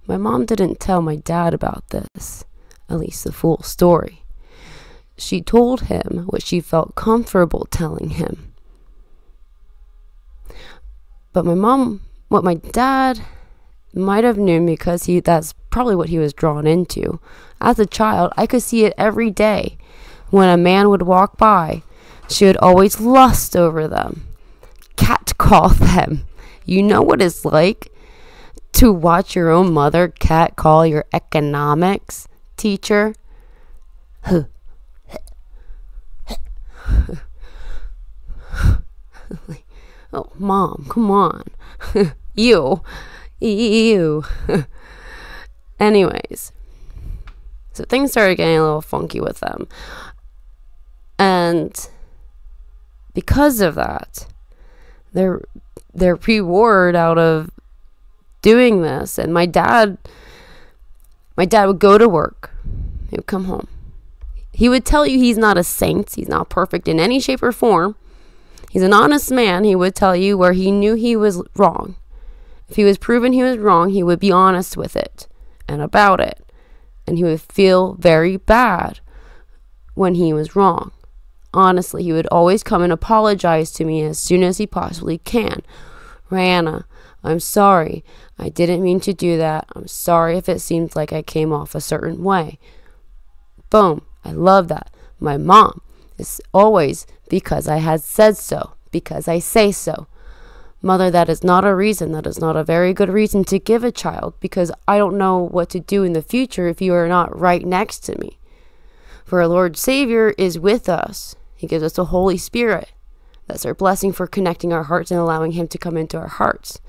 My mom didn't tell my dad about this, at least the full story. She told him what she felt comfortable telling him. But my mom, what my dad might have known, because that's probably what he was drawn into. As a child, I could see it every day. When a man would walk by, she would always lust over them, catcall them. You know what it's like to watch your own mother catcall your economics teacher? Oh, Mom, come on. Ew. Ew. Anyways, so things started getting a little funky with them. And because of that, their reward out of doing this, and my dad would go to work. He would come home. He would tell you he's not a saint. He's not perfect in any shape or form. He's an honest man. He would tell you where he knew he was wrong. If he was proven he was wrong, he would be honest with it and about it. And he would feel very bad when he was wrong. Honestly, he would always come and apologize to me as soon as he possibly can. Rihanna, I'm sorry. I didn't mean to do that. I'm sorry if it seemed like I came off a certain way. Boom. I love that. My mom is always, because I had said so, because I say so. Mother, that is not a reason. That is not a very good reason to give a child, because I don't know what to do in the future if you are not right next to me. For our Lord Savior is with us. He gives us the Holy Spirit. That's our blessing for connecting our hearts and allowing Him to come into our hearts.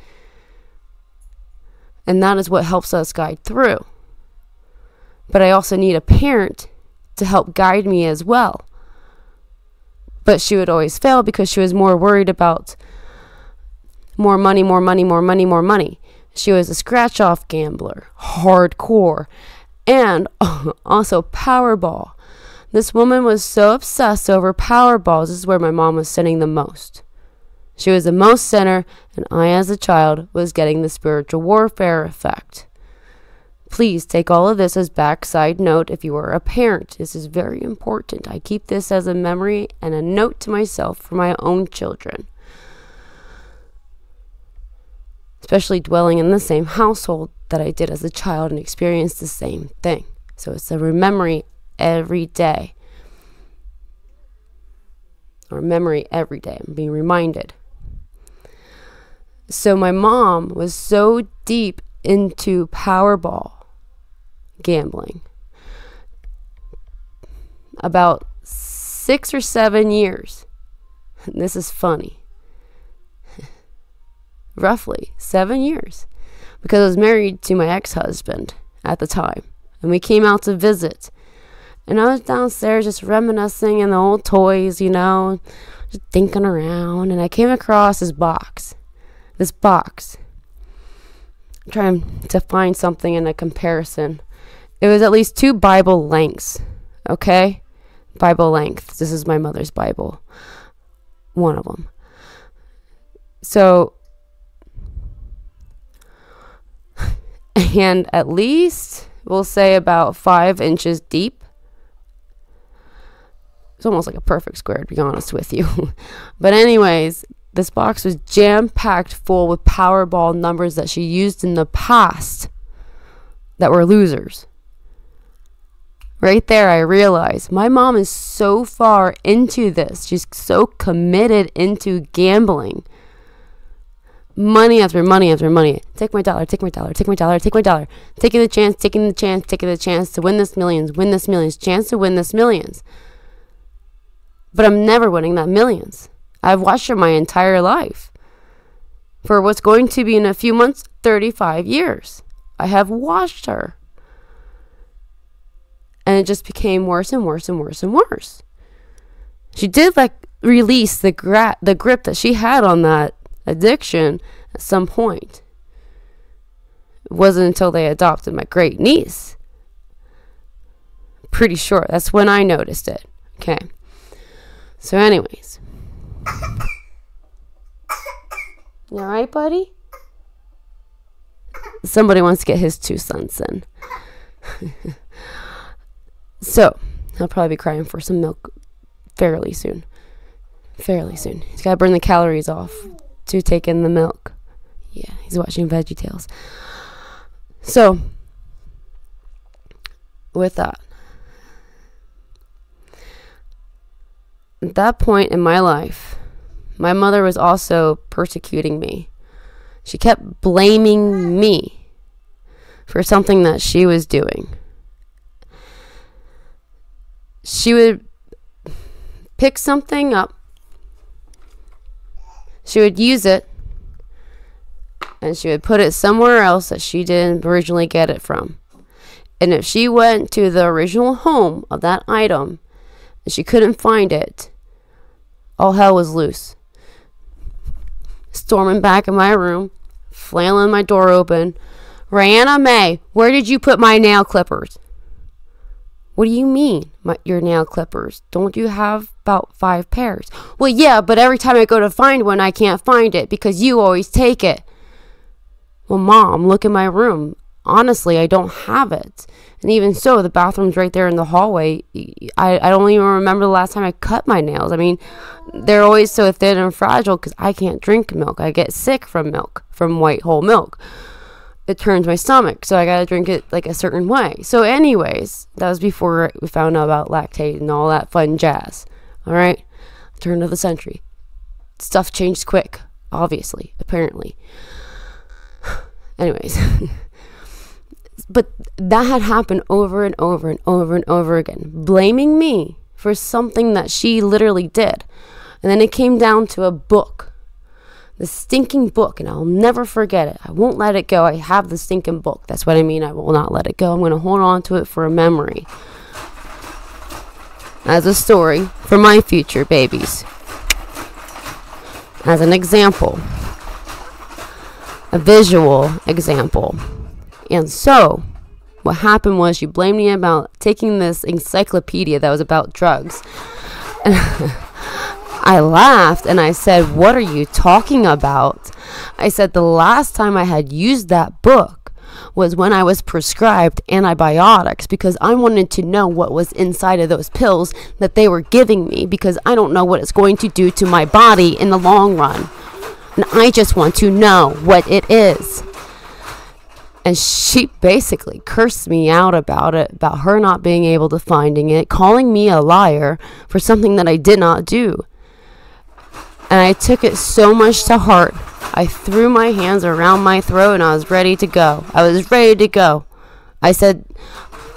And that is what helps us guide through. But I also need a parent to help guide me as well. But she would always fail because she was more worried about more money, more money, more money, more money. She was a scratch-off gambler, hardcore, and also Powerball. This woman was so obsessed over Powerballs. This is where my mom was sinning the most. She was the most sinner, and I, as a child, was getting the spiritual warfare effect. Please take all of this as backside note if you are a parent. This is very important. I keep this as a memory and a note to myself for my own children. Especially dwelling in the same household that I did as a child and experienced the same thing. So it's a memory every day. Or memory every day. I'm being reminded. So my mom was so deep into Powerball gambling. About 6 or 7 years. And this is funny. Roughly 7 years. Because I was married to my ex-husband at the time. And we came out to visit. And I was downstairs just reminiscing and the old toys, you know. Just thinking around. And I came across this box. I'm trying to find something in a comparison. It was at least 2 Bible lengths. Okay? Bible lengths. This is my mother's Bible. One of them. So... and at least, we'll say about 5 inches deep. It's almost like a perfect square, to be honest with you. But anyways, this box was jam-packed full with Powerball numbers that she used in the past that were losers. Right there, I realized my mom is so far into this. She's so committed into gambling. Money after money after money. Take my dollar, take my dollar, take my dollar, take my dollar. Taking the chance, taking the chance, taking the chance to win this millions, chance to win this millions. But I'm never winning that millions. I've watched it my entire life. For what's going to be in a few months, 35 years. I have watched her. And it just became worse and worse and worse and worse. She did like release the grip that she had on that addiction at some point. It wasn't until they adopted my great niece. Pretty sure that's when I noticed it. Okay. So anyways. You alright, buddy? Somebody wants to get his 2 sons in. So he'll probably be crying for some milk fairly soon. Fairly soon. He's gotta burn the calories off to take in the milk. Yeah, he's watching VeggieTales. So, with that, at that point in my life, my mother was also persecuting me. She kept blaming me for something that she was doing. She would pick something up. She would use it, and she would put it somewhere else that she didn't originally get it from. And if she went to the original home of that item, and she couldn't find it, all hell was loose. Storming back in my room, flailing my door open. Rihanna May, where did you put my nail clippers? What do you mean, your nail clippers? Don't you have about 5 pairs? Well, yeah, but every time I go to find one, I can't find it because you always take it. Well, Mom, look in my room. Honestly, I don't have it. And even so, the bathroom's right there in the hallway. I don't even remember the last time I cut my nails. I mean, they're always so thin and fragile because I can't drink milk. I get sick from milk, from white whole milk. It turns my stomach, so I gotta drink it like a certain way. So anyways, that was before we found out about lactate and all that fun jazz. Alright, turn of the century. Stuff changed quick, obviously, apparently. Anyways. But that had happened over and over and over and over again. Blaming me for something that she literally did. And then it came down to a book. The stinking book, and I'll never forget it. I won't let it go. I have the stinking book. That's what I mean. I will not let it go. I'm going to hold on to it for a memory. As a story for my future babies. As an example. A visual example. And so, what happened was she blamed me about taking this encyclopedia that was about drugs. I laughed and I said, what are you talking about? I said, the last time I had used that book was when I was prescribed antibiotics, because I wanted to know what was inside of those pills that they were giving me, because I don't know what it's going to do to my body in the long run. And I just want to know what it is. And she basically cursed me out about it, about her not being able to finding it, calling me a liar for something that I did not do. And I took it so much to heart. I threw my hands around my throat and I was ready to go. I was ready to go. I said,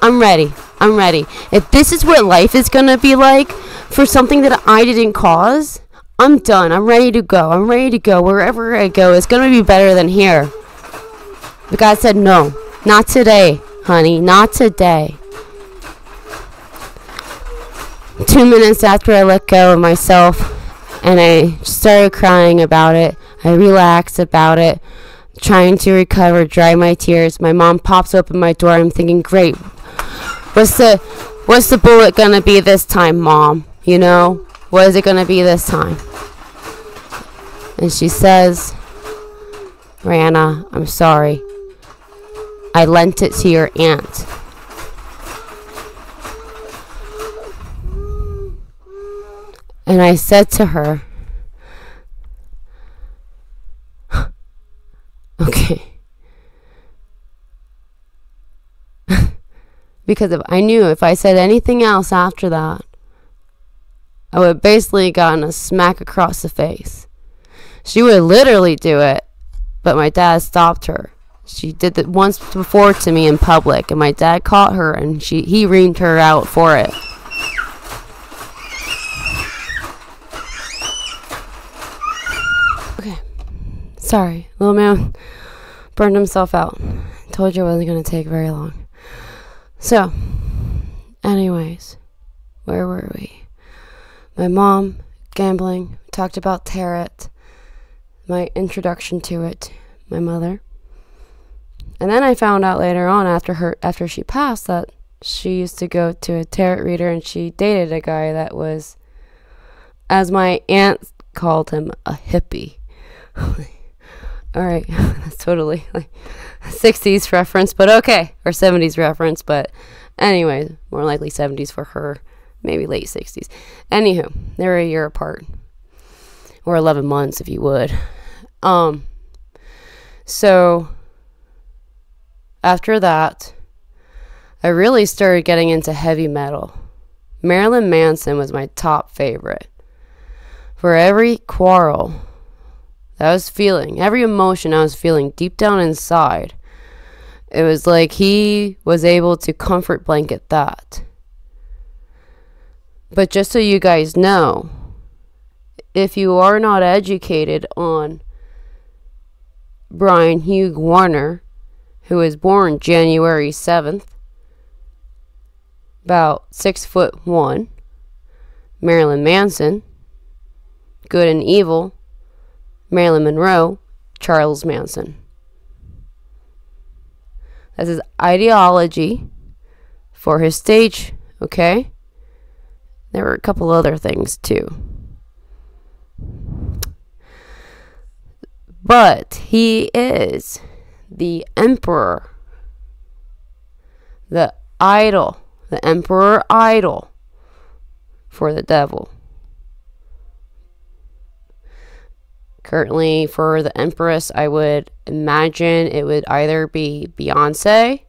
I'm ready. I'm ready. If this is what life is going to be like for something that I didn't cause, I'm done. I'm ready to go. I'm ready to go. Wherever I go, it's going to be better than here. But God said, no, not today, honey, not today. 2 minutes after I let go of myself and I started crying about it, I relaxed about it, trying to recover, dry my tears. My mom pops open my door. I'm thinking, great, what's the bullet going to be this time, Mom? You know, what is it going to be this time? And she says, Rana, I'm sorry. I lent it to your aunt. And I said to her, okay. Because if I knew if I said anything else after that, I would have basically gotten a smack across the face. She would literally do it, but my dad stopped her. She did it once before to me in public, and my dad caught her, and he reamed her out for it. Okay. Sorry. Little man burned himself out. Told you it wasn't going to take very long. So, anyways, where were we? My mom, gambling, talked about tarot, my introduction to it, my mother. And then I found out later on after she passed that she used to go to a tarot reader, and she dated a guy that was, as my aunt called him, a hippie. All right, that's totally like a 60s reference, but okay, or 70s reference, but anyway, more likely 70s for her, maybe late 60s. Anywho, they were a year apart, or 11 months if you would. So after that, I really started getting into heavy metal. Marilyn Manson was my top favorite. For every quarrel that I was feeling, every emotion I was feeling deep down inside, it was like he was able to comfort blanket that. But just so you guys know, if you are not educated on Brian Hugh Warner, who was born January 7th, about 6'1", Marilyn Manson, Good and Evil, Marilyn Monroe, Charles Manson. That's his ideology for his stage, okay? There were a couple other things too. But he is the emperor, the idol, the emperor idol for the devil. Currently, for the empress, I would imagine it would either be Beyonce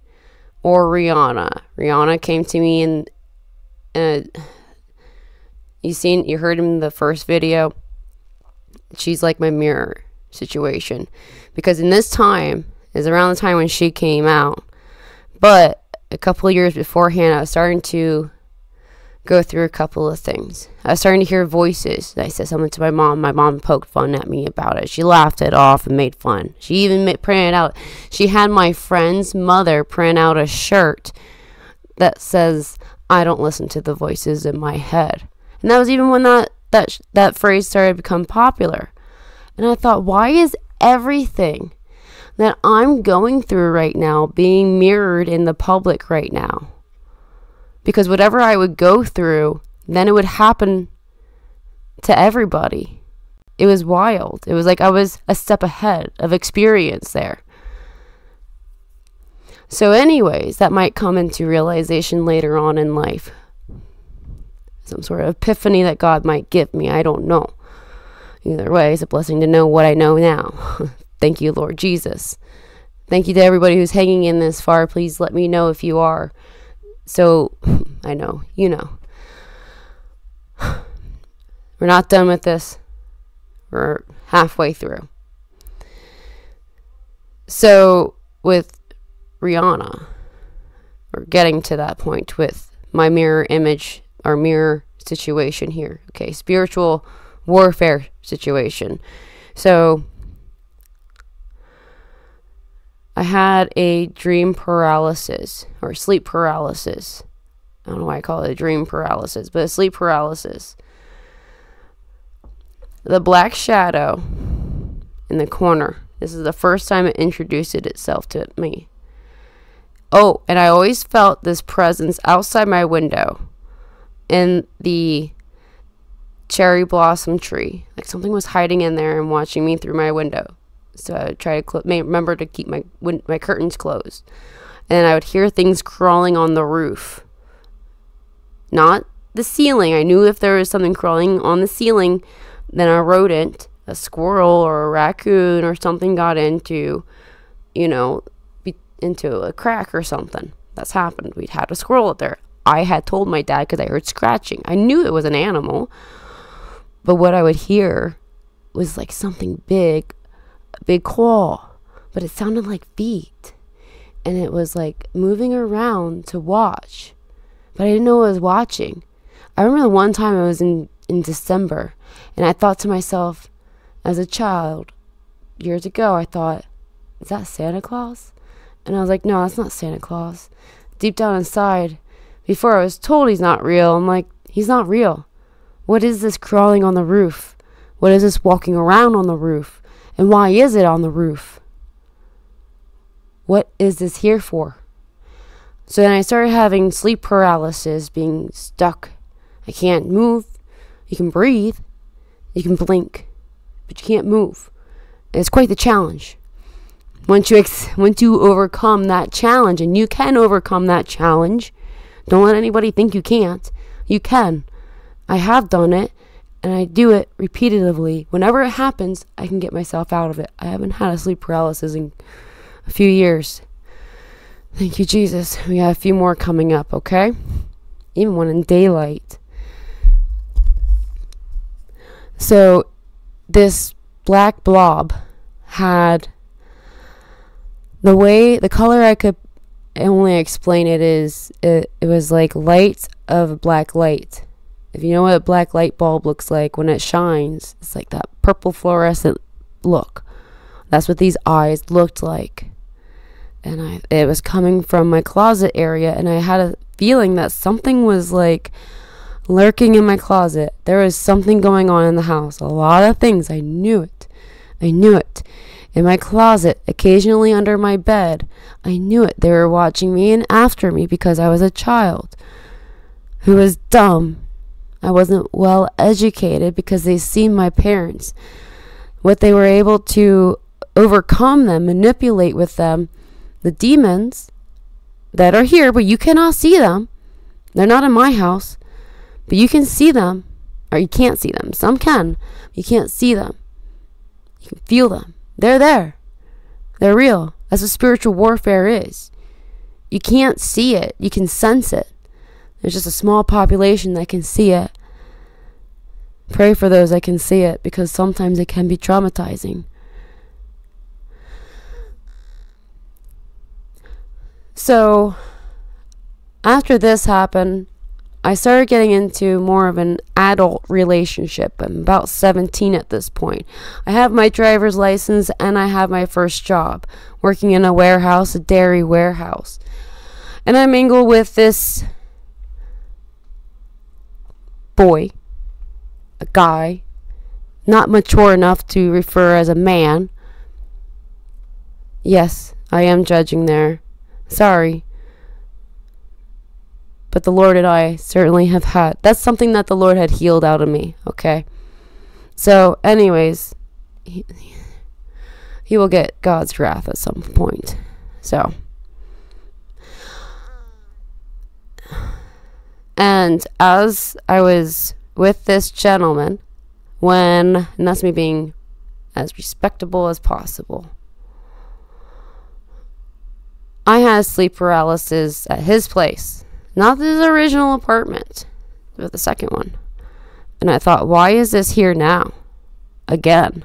or Rihanna. Rihanna came to me and you heard him in the first video. She's like my mirror situation, because in this time is around the time when she came out, but a couple of years beforehand I was starting to go through a couple of things. I was starting to hear voices. I said something to my mom. My mom poked fun at me about it. She laughed it off and made fun. She even printed out, she had my friend's mother print out a shirt that says, I don't listen to the voices in my head. And that was even when that phrase started to become popular. And I thought, why is everything that I'm going through right now being mirrored in the public right now? Because whatever I would go through, then it would happen to everybody. It was wild. It was like I was a step ahead of experience there. So anyways, that might come into realization later on in life. Some sort of epiphany that God might give me. I don't know. Either way, it's a blessing to know what I know now. Thank you, Lord Jesus. Thank you to everybody who's hanging in this far. Please let me know if you are. So, I know. You know. We're not done with this. We're halfway through. So, with Rihanna, we're getting to that point with my mirror image, our mirror situation here. Okay, spiritual warfare situation. So, I had a dream paralysis, or sleep paralysis. I don't know why I call it a dream paralysis, but a sleep paralysis. The black shadow in the corner. This is the first time it introduced itself to me. Oh, and I always felt this presence outside my window in the cherry blossom tree. Like something was hiding in there and watching me through my window. So I would try to remember to keep my curtains closed. And I would hear things crawling on the roof. Not the ceiling. I knew if there was something crawling on the ceiling, then a rodent, a squirrel or a raccoon or something got into, you know, into a crack or something. That's happened. We'd had a squirrel out there. I had told my dad because I heard scratching. I knew it was an animal. But what I would hear was like something big, a big claw. But it sounded like feet. And it was like moving around to watch. But I didn't know it was watching. I remember the one time I was in December. And I thought to myself, as a child, years ago, I thought, is that Santa Claus? And I was like, no, that's not Santa Claus. Deep down inside, before I was told he's not real, I'm like, he's not real. What is this crawling on the roof? What is this walking around on the roof? And why is it on the roof? What is this here for? So then I started having sleep paralysis, being stuck. I can't move. You can breathe. You can blink. But you can't move. And it's quite the challenge. Once you overcome that challenge, and you can overcome that challenge, don't let anybody think you can't. You can. I have done it, and I do it repeatedly. Whenever it happens, I can get myself out of it. I haven't had a sleep paralysis in a few years. Thank you, Jesus. We have a few more coming up, okay? Even one in daylight. So, this black blob had... the color I could only explain it is, it was like light of black light. If you know what a black light bulb looks like, when it shines, it's like that purple fluorescent look. That's what these eyes looked like. And it was coming from my closet area, and I had a feeling that something was like lurking in my closet. There was something going on in the house. A lot of things. I knew it. I knew it. In my closet, occasionally under my bed. I knew it. They were watching me and after me because I was a child who was dumb. I wasn't well educated because they seen my parents. What they were able to overcome them, manipulate with them, the demons that are here, but you cannot see them. They're not in my house, but you can see them, or you can't see them. Some can, but you can't see them. You can feel them. They're there. They're real. That's what spiritual warfare is. You can't see it. You can sense it. There's just a small population that can see it. Pray for those that can see it, because sometimes it can be traumatizing. So, after this happened, I started getting into more of an adult relationship. I'm about 17 at this point. I have my driver's license and I have my first job, working in a warehouse, a dairy warehouse. And I mingle with this boy, a guy, not mature enough to refer as a man. Yes, I am judging there. Sorry. But the Lord and I certainly have had. That's something that the Lord had healed out of me. Okay. So anyways. He will get God's wrath at some point. So. And as I was with this gentleman, and that's me being as respectable as possible, I had sleep paralysis at his place, not his original apartment, but the second one. And I thought, why is this here now? Again.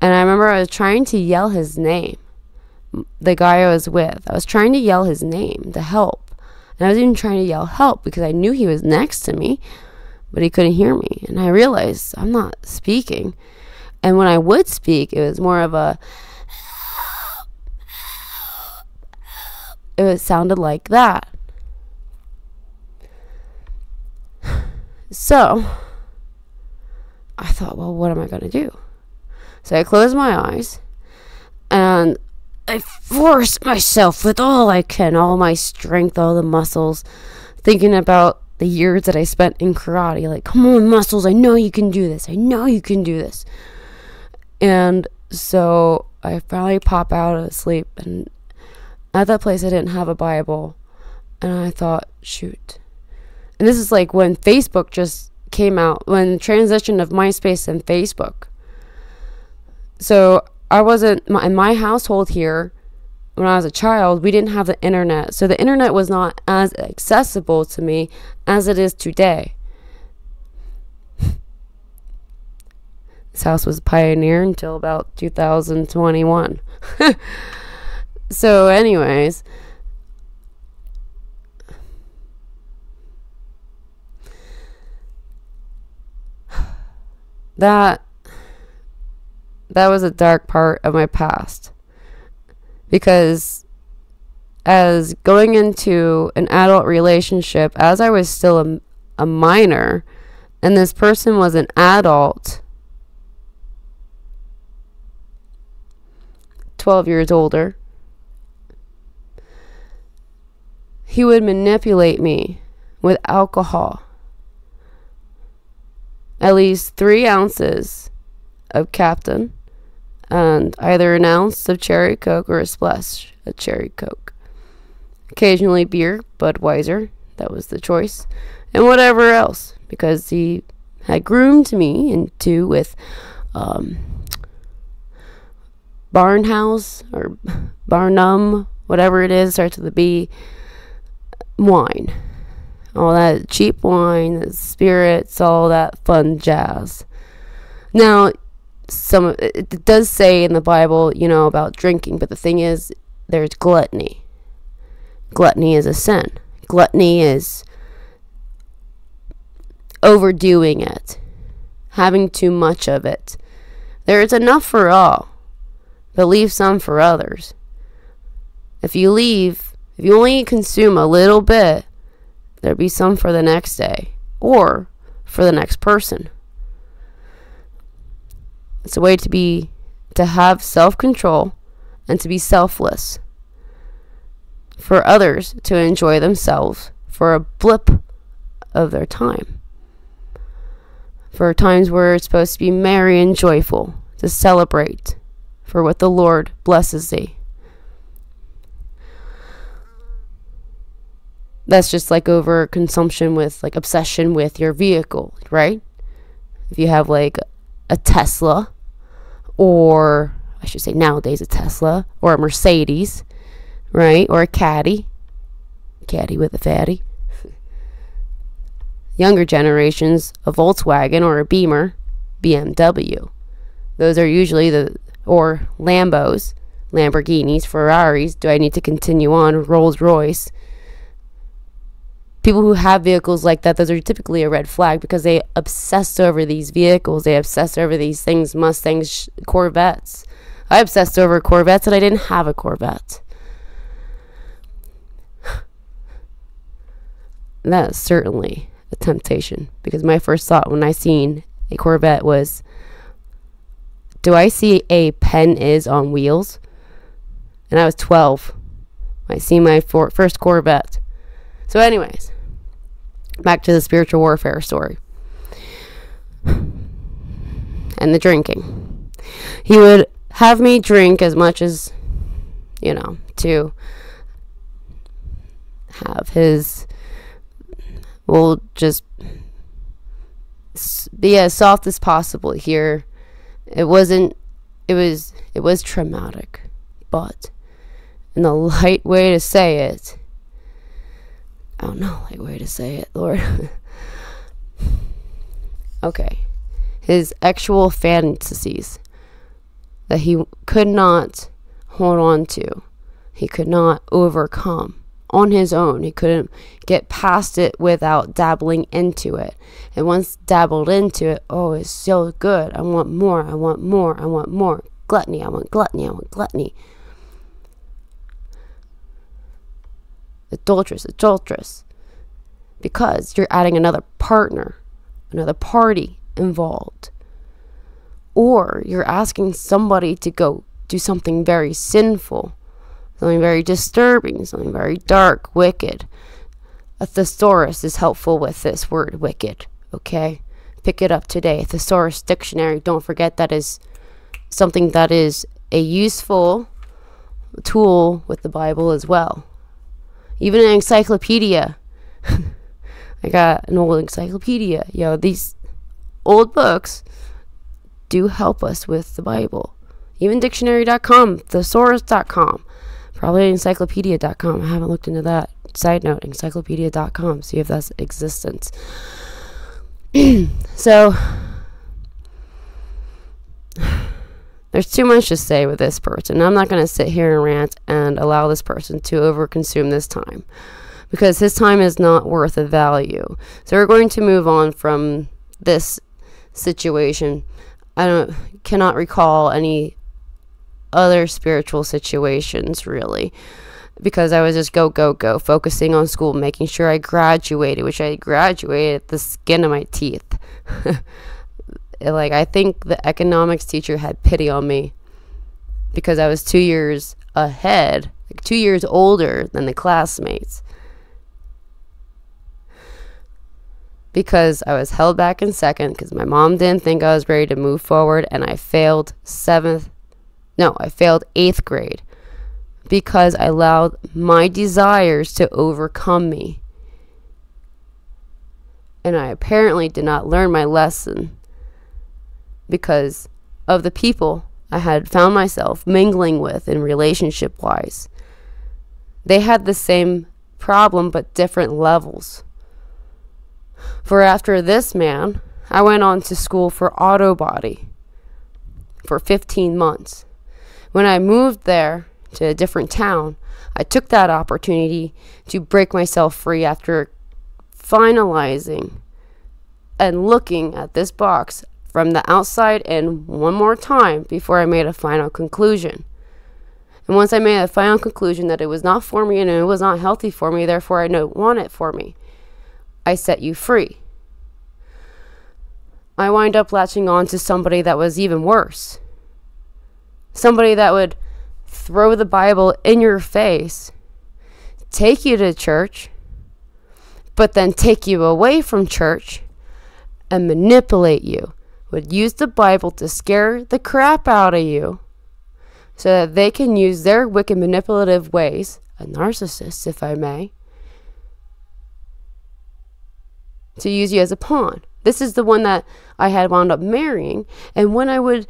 And I remember I was trying to yell his name. The guy I was with, I was trying to yell his name to help. And I was even trying to yell help because I knew he was next to me, but he couldn't hear me. And I realized I'm not speaking. And when I would speak, it was more of a... It sounded like that. So I thought, well, what am I going to do? So I closed my eyes and I forced myself with all I can, all my strength, all the muscles, thinking about the years that I spent in karate. Like, come on, muscles, I know you can do this. I know you can do this. And so I finally pop out of sleep, and at that place I didn't have a Bible, and I thought, shoot. And this is like when Facebook just came out, when the transition of MySpace and Facebook. So I wasn't, in my household here, when I was a child, we didn't have the internet. So the internet was not as accessible to me as it is today. This house was a pioneer until about 2021. So anyways, that was a dark part of my past, because as going into an adult relationship, as I was still a minor and this person was an adult, 12 years older, he would manipulate me with alcohol. At least 3 ounces of Captain and either an ounce of Cherry Coke or a splash of Cherry Coke. Occasionally beer, Budweiser, that was the choice, and whatever else, because he had groomed me into with Barnhouse or Barnum, whatever it is, starts with a B. Wine, all that cheap wine, the spirits, all that fun jazz. Now, it does say in the Bible, you know, about drinking, but the thing is, there's gluttony. Gluttony is a sin. Gluttony is overdoing it, having too much of it. There is enough for all, but leave some for others. If you only consume a little bit, there'll be some for the next day or for the next person. It's a way to have self-control and to be selfless for others to enjoy themselves for a blip of their time. For times where it's supposed to be merry and joyful, to celebrate for what the Lord blesses thee. That's just like over consumption with, like, obsession with your vehicle, right? If you have like a Tesla, or I should say nowadays a Tesla or a Mercedes, right? Or a caddy with a fatty. Younger generations, a Volkswagen or a Beamer, BMW. Those are usually or Lambos, Lamborghinis, Ferraris. Do I need to continue on? Rolls-Royce. People who have vehicles like that, those are typically a red flag, because they obsess over these vehicles. They obsess over these things, Mustangs, Corvettes. I obsessed over Corvettes, and I didn't have a Corvette. That's certainly a temptation, because my first thought when I seen a Corvette was, do I see a Pen-Is on wheels? And I was 12. I seen my first Corvette. So anyways, back to the spiritual warfare story and the drinking. He would have me drink as much as, you know, to have his, we'll just be as soft as possible here. It was traumatic, but in a light way to say it. I don't know, like, way to say it, Lord. Okay. His actual fantasies that he could not hold on to. He could not overcome on his own. He couldn't get past it without dabbling into it. And once dabbled into it, oh, it's so good. I want more. I want more. I want more. Gluttony. I want gluttony. I want gluttony. Adulteress, adulteress, because you're adding another partner, another party involved, or you're asking somebody to go do something very sinful, something very disturbing, something very dark, wicked. A thesaurus is helpful with this word, wicked, okay? Pick it up today. Thesaurus dictionary, don't forget that is something that is a useful tool with the Bible as well. Even an encyclopedia. I got an old encyclopedia. You know, these old books do help us with the Bible. Even dictionary.com, thesaurus.com, probably encyclopedia.com. I haven't looked into that. Side note, encyclopedia.com. See if that's existence. So, there's too much to say with this person. I'm not going to sit here and rant and allow this person to overconsume this time, because his time is not worth the value. So we're going to move on from this situation. I cannot recall any other spiritual situations really, because I was just go, go, go, focusing on school, making sure I graduated, which I graduated at the skin of my teeth. Like, I think the economics teacher had pity on me because I was 2 years ahead, like 2 years older than the classmates, because I was held back in second because my mom didn't think I was ready to move forward, and I failed eighth grade because I allowed my desires to overcome me, and I apparently did not learn my lesson. Because of the people I had found myself mingling with in relationship-wise. They had the same problem but different levels. For after this man, I went on to school for auto body for 15 months. When I moved there to a different town, I took that opportunity to break myself free after finalizing and looking at this box from the outside in one more time before I made a final conclusion. And once I made a final conclusion that it was not for me and it was not healthy for me, therefore I don't want it for me, I set you free. I wind up latching on to somebody that was even worse. Somebody that would throw the Bible in your face, take you to church, but then take you away from church and manipulate you. Would use the Bible to scare the crap out of you so that they can use their wicked manipulative ways, a narcissist if I may, to use you as a pawn. This is the one that I had wound up marrying, and when I would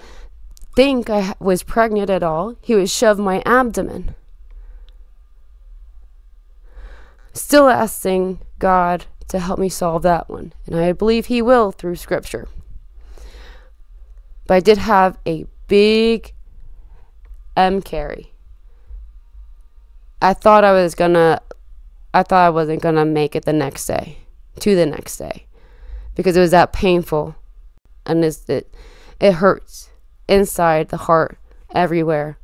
think I was pregnant at all, he would shove my abdomen. Still asking God to help me solve that one, and I believe he will through scripture. But I did have a big M carry. I thought I wasn't gonna make it the next day, because it was that painful, and it hurts inside the heart, everywhere,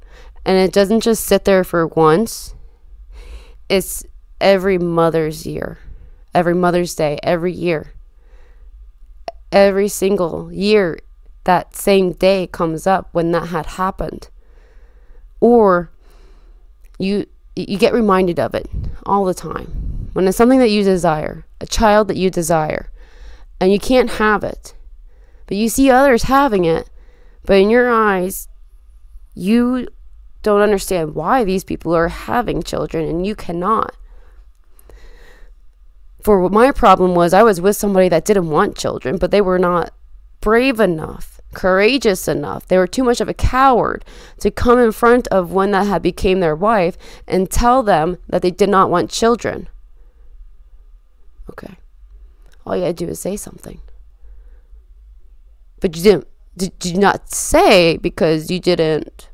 and it doesn't just sit there for once. It's every Mother's Day, every year, every single year. That same day comes up when that had happened, or you get reminded of it all the time when it's something that you desire, a child that you desire, and you can't have it, but you see others having it, but in your eyes you don't understand why these people are having children and you cannot. For what my problem was, I was with somebody that didn't want children, but they were not brave enough, courageous enough. They were too much of a coward to come in front of one that had became their wife and tell them that they did not want children. Okay. All you had to do is say something. But you didn't, did you not say, because you didn't,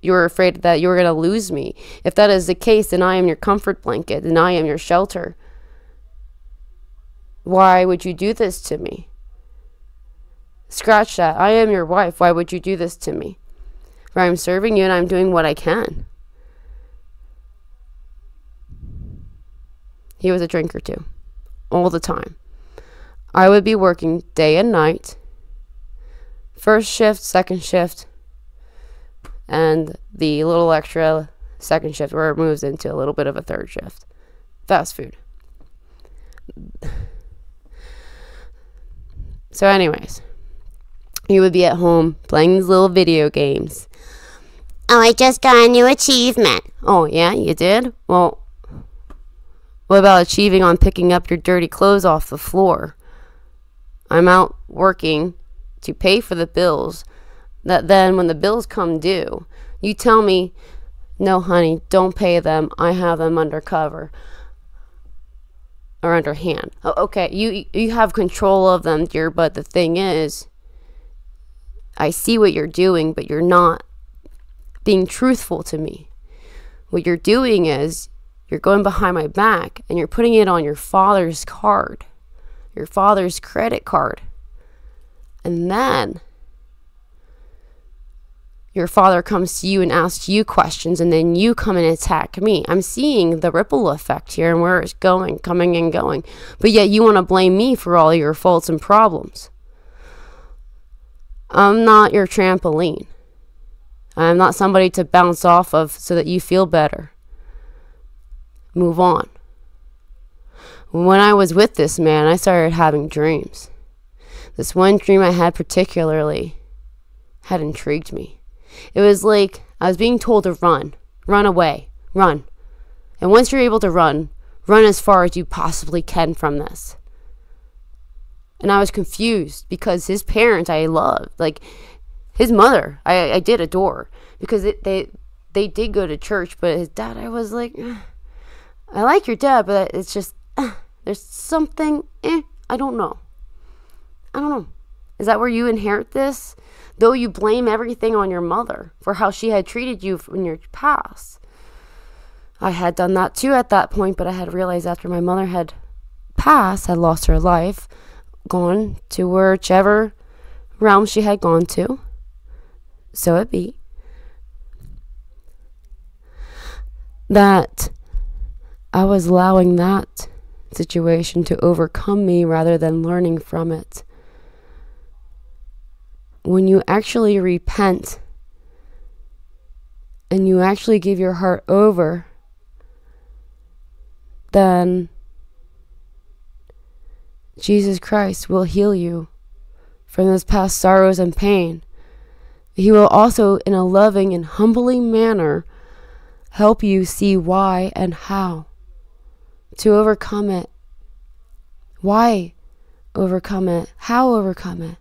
you were afraid that you were going to lose me. If that is the case, then I am your comfort blanket, then I am your shelter. Why would you do this to me? Scratch that. I am your wife. Why would you do this to me? For I'm serving you and I'm doing what I can. He was a drinker too. All the time. I would be working day and night. First shift, second shift. And the little extra second shift where it moves into a little bit of a third shift. Fast food. So anyways. He would be at home playing these little video games. Oh, I just got a new achievement. Oh, yeah, you did? Well, what about achieving on picking up your dirty clothes off the floor? I'm out working to pay for the bills. That then when the bills come due, you tell me, no, honey, don't pay them. I have them undercover. Or underhand. Oh, okay, you have control of them, dear, but the thing is, I see what you're doing, but you're not being truthful to me. What you're doing is you're going behind my back and you're putting it on your father's card, your father's credit card. And then your father comes to you and asks you questions, and then you come and attack me. I'm seeing the ripple effect here and where it's going, coming and going. But yet you want to blame me for all your faults and problems. I'm not your trampoline. I'm not somebody to bounce off of so that you feel better. Move on. When I was with this man, I started having dreams. This one dream I had particularly had intrigued me. It was like I was being told to run. Run away. Run. And once you're able to run, run as far as you possibly can from this. And I was confused because his parents I loved, like his mother I did adore, because they did go to church, but his dad, I was like, I like your dad, but it's just, there's something, I don't know. Is that where you inherit this? Though you blame everything on your mother for how she had treated you in your past. I had done that too at that point, but I had realized after my mother had passed, had lost her life, gone to whichever realm she had gone to, so it be, that I was allowing that situation to overcome me rather than learning from it. When you actually repent and you actually give your heart over, then Jesus Christ will heal you from those past sorrows and pain. He will also, in a loving and humbling manner, help you see why and how to overcome it. Why overcome it? How overcome it?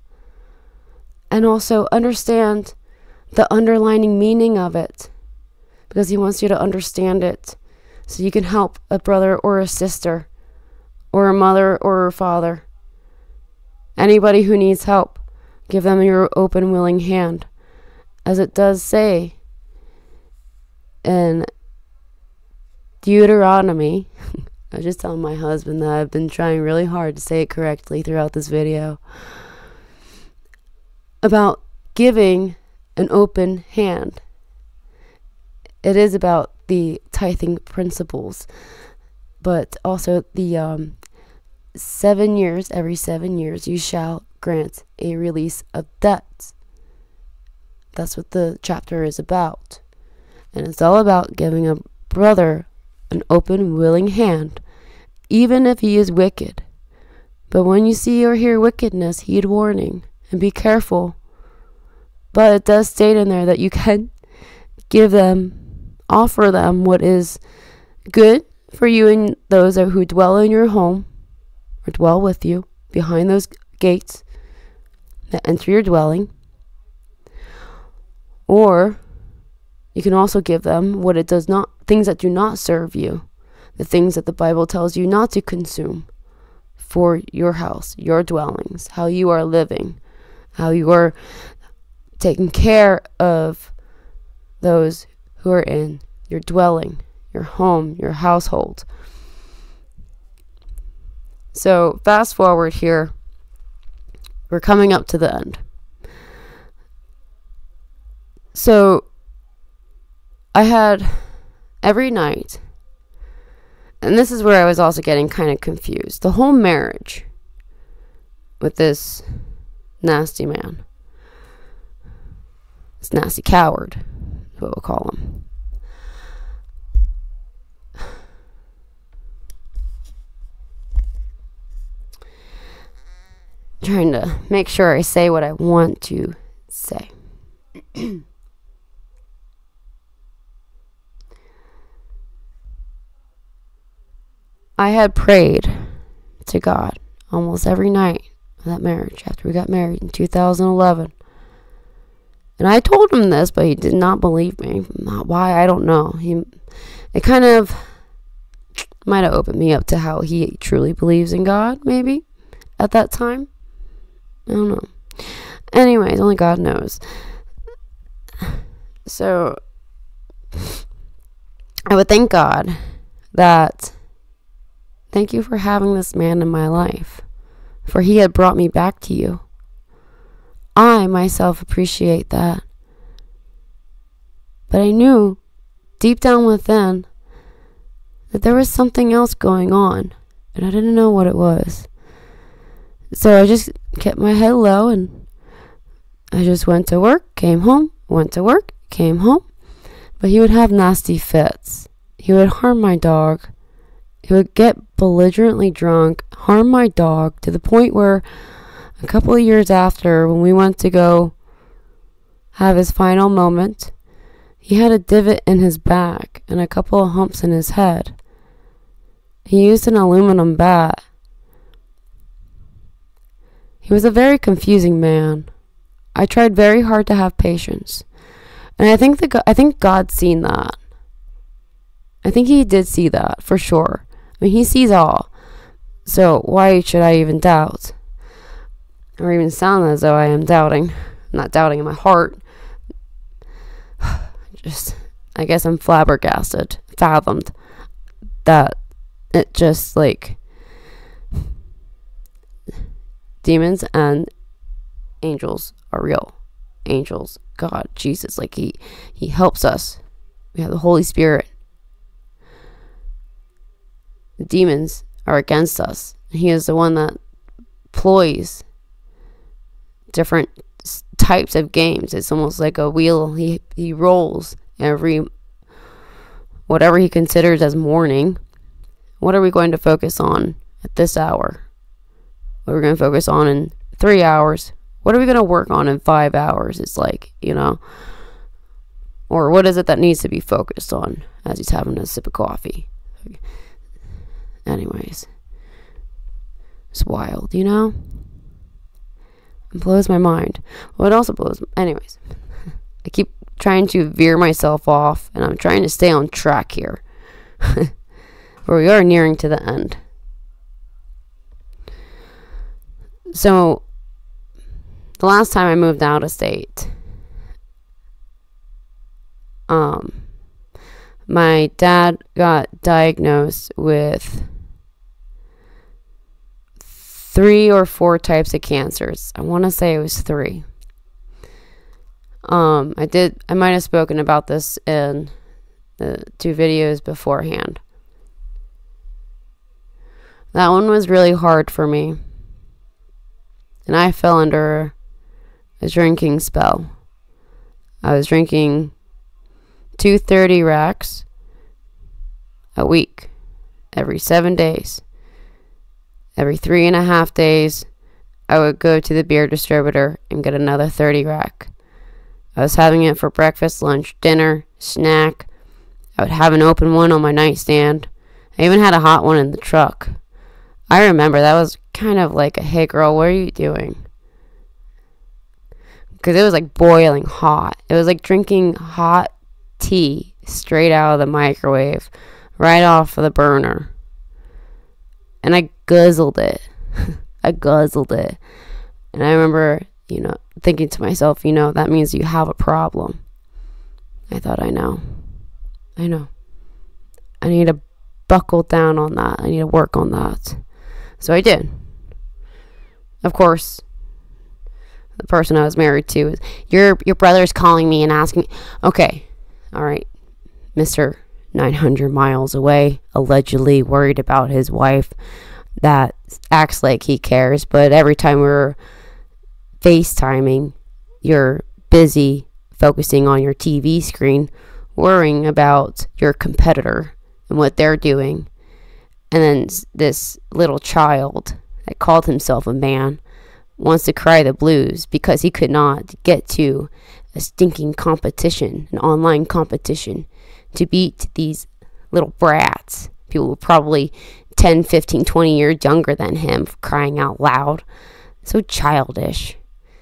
And also understand the underlining meaning of it, because he wants you to understand it so you can help a brother or a sister or a mother or a father. Anybody who needs help, give them your open, willing hand. As it does say in Deuteronomy, I was just telling my husband that I've been trying really hard to say it correctly throughout this video, about giving an open hand. It is about the tithing principles, but also the 7 years, every 7 years, you shall grant a release of debt. That's what the chapter is about. And it's all about giving a brother an open, willing hand, even if he is wicked. But when you see or hear wickedness, heed warning and be careful. But it does state in there that you can give them, offer them what is good for you and those who dwell in your home, or dwell with you behind those gates that enter your dwelling. Or you can also give them what it does not, things that do not serve you, the things that the Bible tells you not to consume for your house, your dwellings, how you are living, how you are taking care of those who are in your dwelling, your home, your household. So fast forward here, we're coming up to the end. So I had every night, and this is where I was also getting kind of confused, the whole marriage with this nasty man, this nasty coward, is what we'll call him. Trying to make sure I say what I want to say. I had prayed to God almost every night of that marriage after we got married in 2011. And I told him this, but he did not believe me. Why, I don't know. It kind of might have opened me up to how he truly believes in God, maybe, at that time. I don't know. Anyways, only God knows. So, I would thank God that, thank you for having this man in my life, for he had brought me back to you. I myself appreciate that. But I knew, deep down within, that there was something else going on, and I didn't know what it was. So I just kept my head low, and I just went to work, came home, went to work, came home. But he would have nasty fits. He would harm my dog. He would get belligerently drunk, harm my dog, to the point where a couple of years after, when we went to go have his final moment, he had a divot in his back and a couple of humps in his head. He used an aluminum bat. He was a very confusing man. I tried very hard to have patience. And I think God's seen that. I think he did see that, for sure. I mean, he sees all. So why should I even doubt? Or even sound as though I am doubting. I'm not doubting in my heart. Just, I guess I'm flabbergasted, fathomed. That it just, like, demons and angels are real. Angels, God, Jesus, like he helps us. We have the Holy Spirit. The demons are against us. He is the one that ploys different types of games. It's almost like a wheel. He rolls every, whatever he considers as morning. What are we going to focus on at this hour? What are we going to focus on in 3 hours? What are we going to work on in 5 hours? It's like, you know, or what is it that needs to be focused on as he's having a sip of coffee? Anyways, it's wild, you know? It blows my mind. Well, it also blows, anyways, I keep trying to veer myself off, and I'm trying to stay on track here. Where we are nearing to the end. So, the last time I moved out of state, my dad got diagnosed with 3 or 4 types of cancers. I want to say it was 3. I might have spoken about this in the 2 videos beforehand. That one was really hard for me. And I fell under a drinking spell. I was drinking 230 racks a week, every 7 days. Every 3.5 days, I would go to the beer distributor and get another 30 rack. I was having it for breakfast, lunch, dinner, snack. I would have an open one on my nightstand. I even had a hot one in the truck. I remember that was kind of like a, hey girl, what are you doing? Because it was like boiling hot. It was like drinking hot tea straight out of the microwave, right off of the burner. And I guzzled it. I guzzled it. And I remember, you know, thinking to myself, you know, that means you have a problem. I thought, I know. I know. I need to buckle down on that. I need to work on that. So I did. Of course, the person I was married to is, your brother's calling me and asking me, okay, all right, Mr. 900 miles away, allegedly worried about his wife that acts like he cares, but every time we're FaceTiming, you're busy focusing on your TV screen, worrying about your competitor and what they're doing. And then this little child that called himself a man wants to cry the blues because he could not get to a stinking competition, an online competition, to beat these little brats, people who are probably 10, 15, 20 years younger than him, crying out loud. So childish.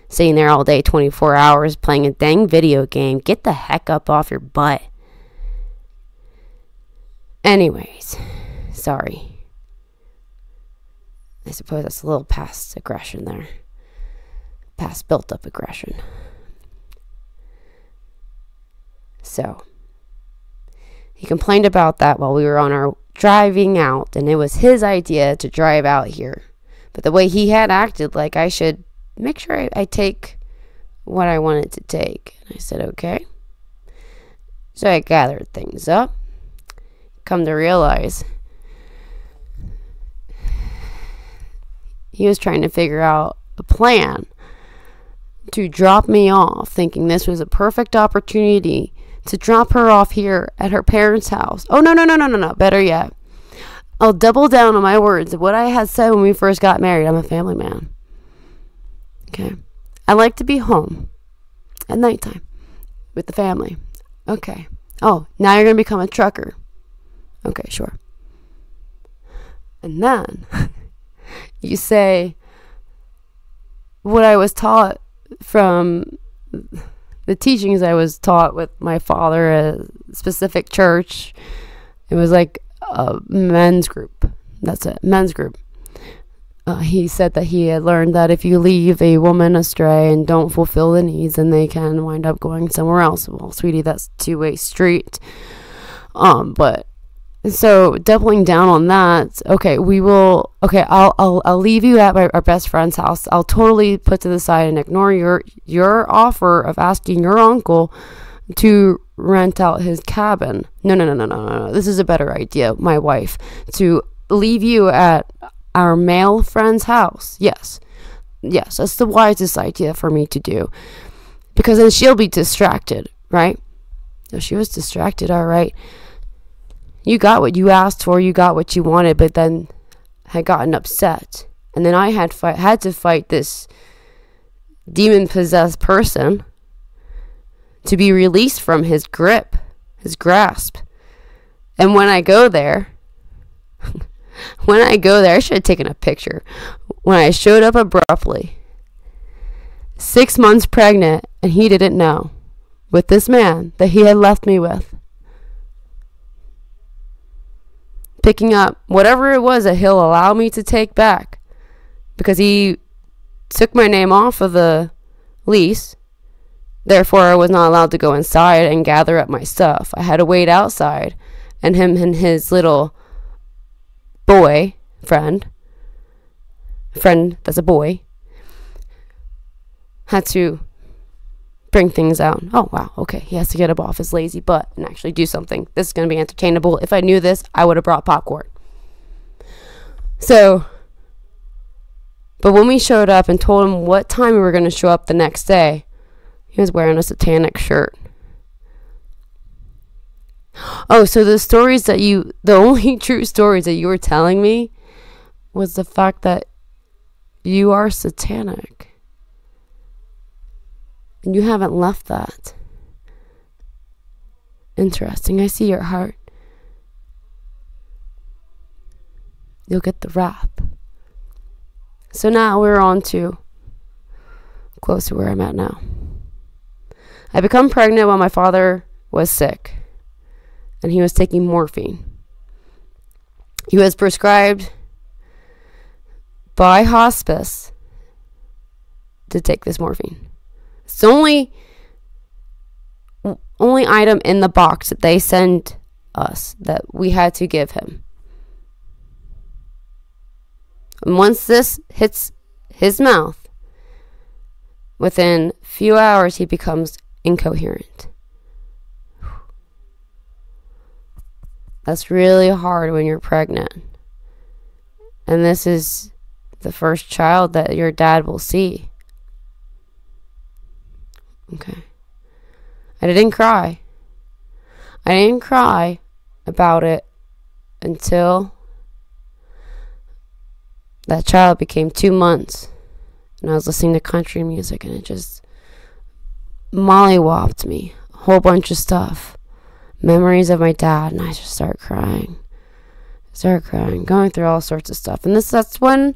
Sitting there all day, 24 hours, playing a dang video game. Get the heck up off your butt. Anyways, sorry. I suppose that's a little past aggression there. Past built-up aggression. So, he complained about that while we were on our driving out, and it was his idea to drive out here. But the way he had acted, like I should make sure I take what I wanted to take. And I said, okay. So I gathered things up. Come to realize, he was trying to figure out a plan to drop me off, thinking this was a perfect opportunity to drop her off here at her parents' house. Oh, no, no, no, no, no, no. Better yet, I'll double down on my words of what I had said when we first got married. I'm a family man. Okay. I like to be home at nighttime with the family. Okay. Oh, now you're going to become a trucker. Okay, sure. And then you say what I was taught from the teachings I was taught with my father at a specific church. It was like a men's group. That's it, men's group. He said that he had learned that if you leave a woman astray and don't fulfill the needs, then they can wind up going somewhere else. Well, sweetie, that's a two-way street. But so doubling down on that, okay, we will, okay, I'll leave you at our best friend's house. I'll totally put to the side and ignore your offer of asking your uncle to rent out his cabin. No, no, no, no, no, no, no. This is a better idea, my wife, to leave you at our male friend's house. Yes. Yes, that's the wisest idea for me to do. Because then she'll be distracted, right? So she was distracted, all right. You got what you asked for, you got what you wanted, but then had gotten upset. And then I had to fight this demon-possessed person to be released from his grip, his grasp. And when I go there, I should have taken a picture. When I showed up abruptly, 6 months pregnant, and he didn't know, with this man that he had left me with. Picking up whatever it was that he'll allow me to take back, because he took my name off of the lease. Therefore, I was not allowed to go inside and gather up my stuff. I had to wait outside, and him and his little boy friend that's a boy, had to bring things out. Oh, wow. Okay. He has to get up off his lazy butt and actually do something. This is going to be entertainable. If I knew this, I would have brought popcorn. So, but when we showed up and told him what time we were going to show up the next day, he was wearing a satanic shirt. Oh, so the stories that the only true stories that you were telling me was the fact that you are satanic. You haven't left that. Interesting. I see your heart. You'll get the wrath. So now we're on to close to where I'm at now. I became pregnant while my father was sick, and he was taking morphine. He was prescribed by hospice to take this morphine. It's the only item in the box that they sent us that we had to give him. And once this hits his mouth, within a few hours he becomes incoherent. That's really hard when you're pregnant. And this is the first child that your dad will see. Okay. I didn't cry. I didn't cry about it until that child became 2 months. And I was listening to country music, and it just mollywopped me. A whole bunch of stuff. Memories of my dad, and I just start crying. Going through all sorts of stuff. And that's when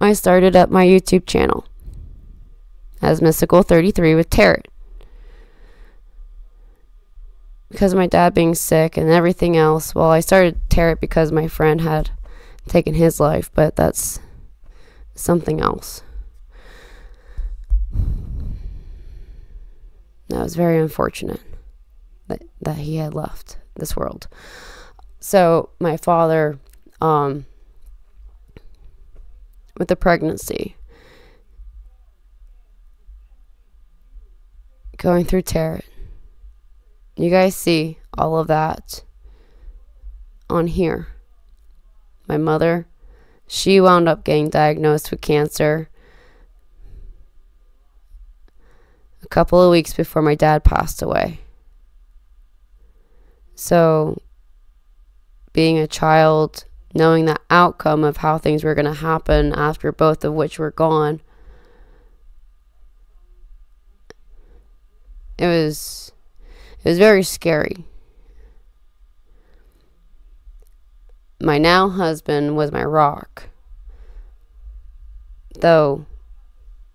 I started up my YouTube channel as Mystical 33 with Tarot. Because of my dad being sick and everything else. Well, I started Tarot because my friend had taken his life, but that's something else. That was very unfortunate that he had left this world. So my father, with the pregnancy, going through Tarot, you guys see all of that on here. My mother, she wound up getting diagnosed with cancer a couple of weeks before my dad passed away. So being a child, knowing the outcome of how things were going to happen after both of which were gone, it was very scary. My now husband was my rock, though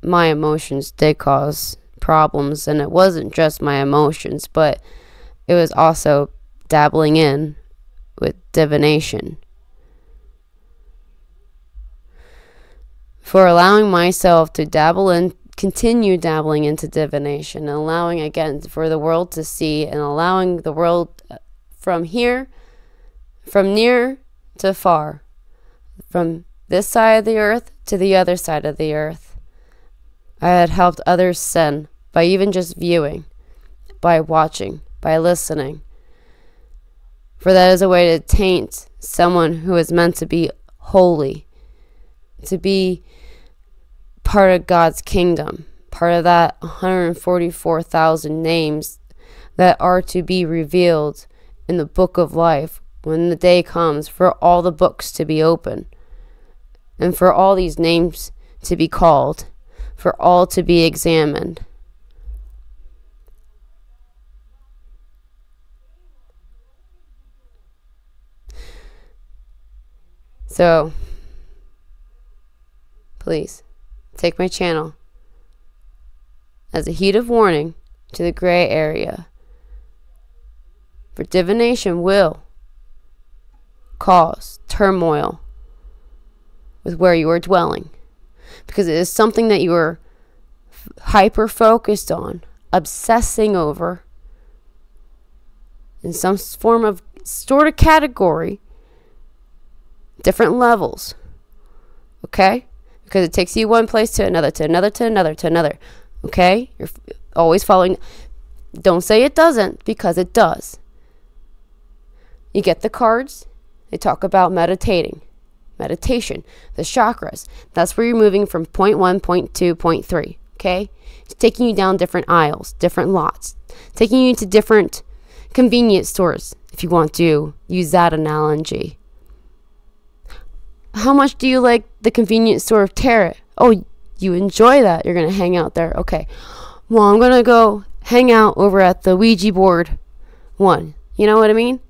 my emotions did cause problems, and it wasn't just my emotions, but it was also dabbling in with divination. For allowing myself to continue dabbling into divination, and allowing again for the world to see, and allowing the world from near to far, from this side of the earth to the other side of the earth. I had helped others sin by even just viewing, by watching, by listening. For that is a way to taint someone who is meant to be holy, to be part of God's kingdom, part of that 144,000 names that are to be revealed in the book of life when the day comes for all the books to be open, and for all these names to be called, for all to be examined. So, please, take my channel as a heed of warning to the gray area. For divination will cause turmoil with where you are dwelling, because it is something that you are hyper-focused on, obsessing over in some form of sort of category, different levels, okay? Because it takes you one place to another, to another, to another, to another. Okay? You're always following. Don't say it doesn't, because it does. You get the cards. They talk about meditating. Meditation. The chakras. That's where you're moving from point one, point two, point three. Okay? It's taking you down different aisles, different lots. Taking you to different convenience stores, if you want to use that analogy. How much do you like the convenience store of Tarot? Oh, you enjoy that. You're going to hang out there. Okay. Well, I'm going to go hang out over at the Ouija board one. You know what I mean?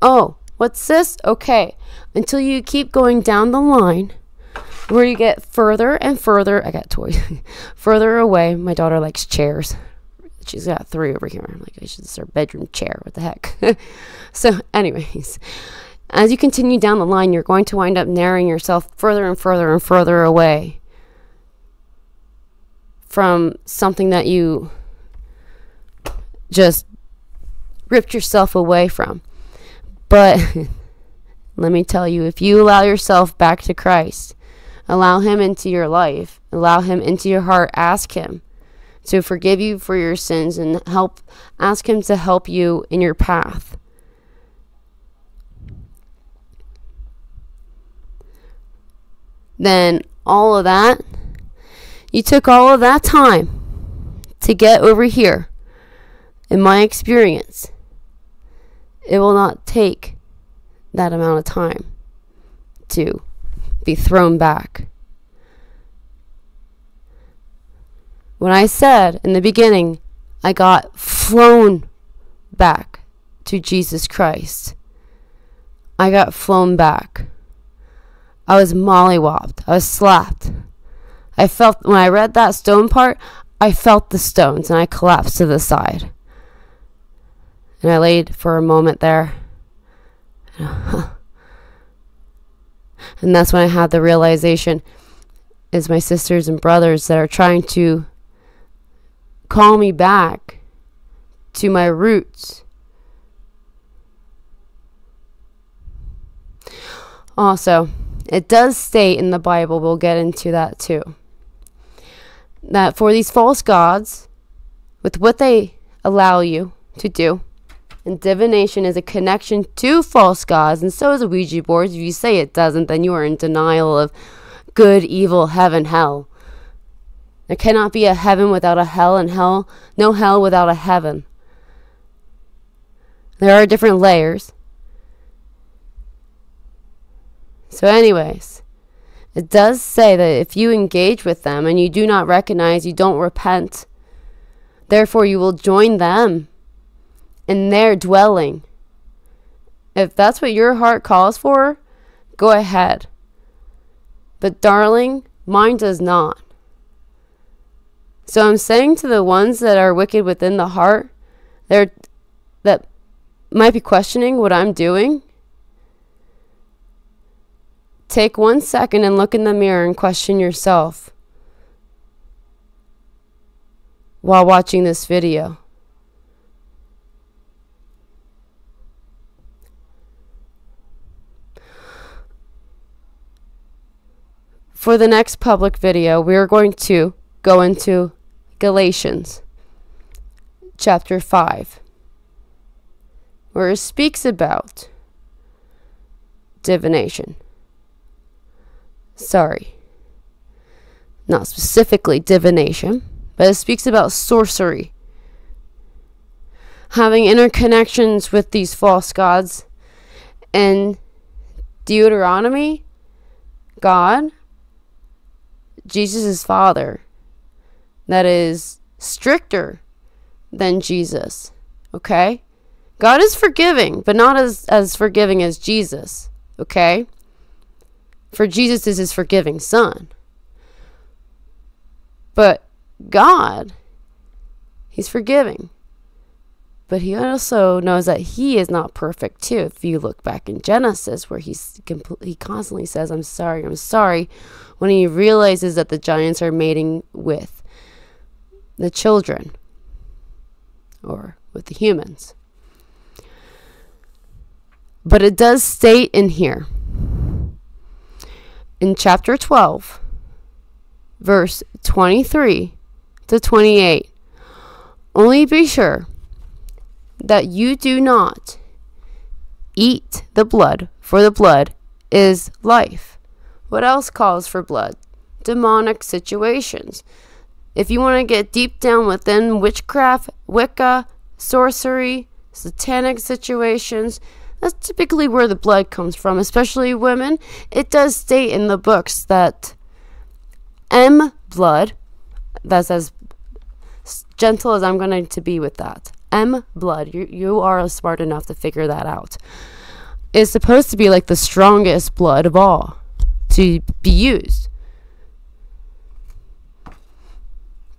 Oh, what's this? Okay. Until you keep going down the line where you get further and further. I got toys. Further away. My daughter likes chairs. She's got 3 over here. I'm like, this is her bedroom chair. What the heck? So anyways, as you continue down the line, you're going to wind up narrowing yourself further and further and further away from something that you just ripped yourself away from. But let me tell you, if you allow yourself back to Christ, allow him into your life, allow him into your heart, ask him to forgive you for your sins and help, ask him to help you in your path. Then all of that, you took all of that time to get over here. In my experience, it will not take that amount of time to be thrown back. When I said in the beginning, I got flown back to Jesus Christ. I got flown back. I was mollywopped. I was slapped. I felt, when I read that stone part, I felt the stones and I collapsed to the side. And I laid for a moment there. And that's when I had the realization, is my sisters and brothers that are trying to call me back to my roots. Also, it does state in the Bible, we'll get into that too, that for these false gods, with what they allow you to do, and divination is a connection to false gods, and so is Ouija boards. If you say it doesn't, then you are in denial of good, evil, heaven, hell. There cannot be a heaven without a hell, and hell, no hell without a heaven. There are different layers. So anyways, it does say that if you engage with them and you do not recognize, you don't repent, therefore you will join them in their dwelling. If that's what your heart calls for, go ahead. But darling, mine does not. So I'm saying to the ones that are wicked within the heart, that might be questioning what I'm doing, take 1 second and look in the mirror and question yourself while watching this video. For the next public video, we are going to go into Galatians chapter 5, where it speaks about divination. Sorry, not specifically divination, but it speaks about sorcery, having interconnections with these false gods. And Deuteronomy, God, Jesus' father, that is stricter than Jesus, okay? God is forgiving, but not as forgiving as Jesus, okay? For Jesus is his forgiving son. But God, he's forgiving. But he also knows that he is not perfect too. If you look back in Genesis, where he constantly says, I'm sorry, when he realizes that the giants are mating with the children or with the humans. But it does state in here, in chapter 12, verse 23 to 28, only be sure that you do not eat the blood, for the blood is life. What else calls for blood? Demonic situations. If you want to get deep down within witchcraft, Wicca, sorcery, satanic situations, that's typically where the blood comes from, especially women. It does state in the books that M blood, that's as gentle as I'm going to be with that, M blood, you are smart enough to figure that out, is supposed to be like the strongest blood of all to be used.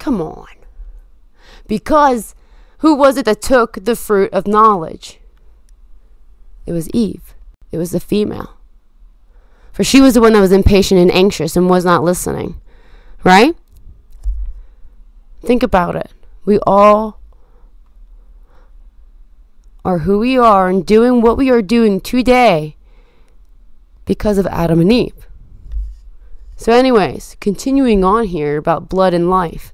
Come on. Because who was it that took the fruit of knowledge? It was Eve. It was the female. For she was the one that was impatient and anxious and was not listening. Right? Think about it. We all are who we are and doing what we are doing today because of Adam and Eve. So anyways, continuing on here about blood and life,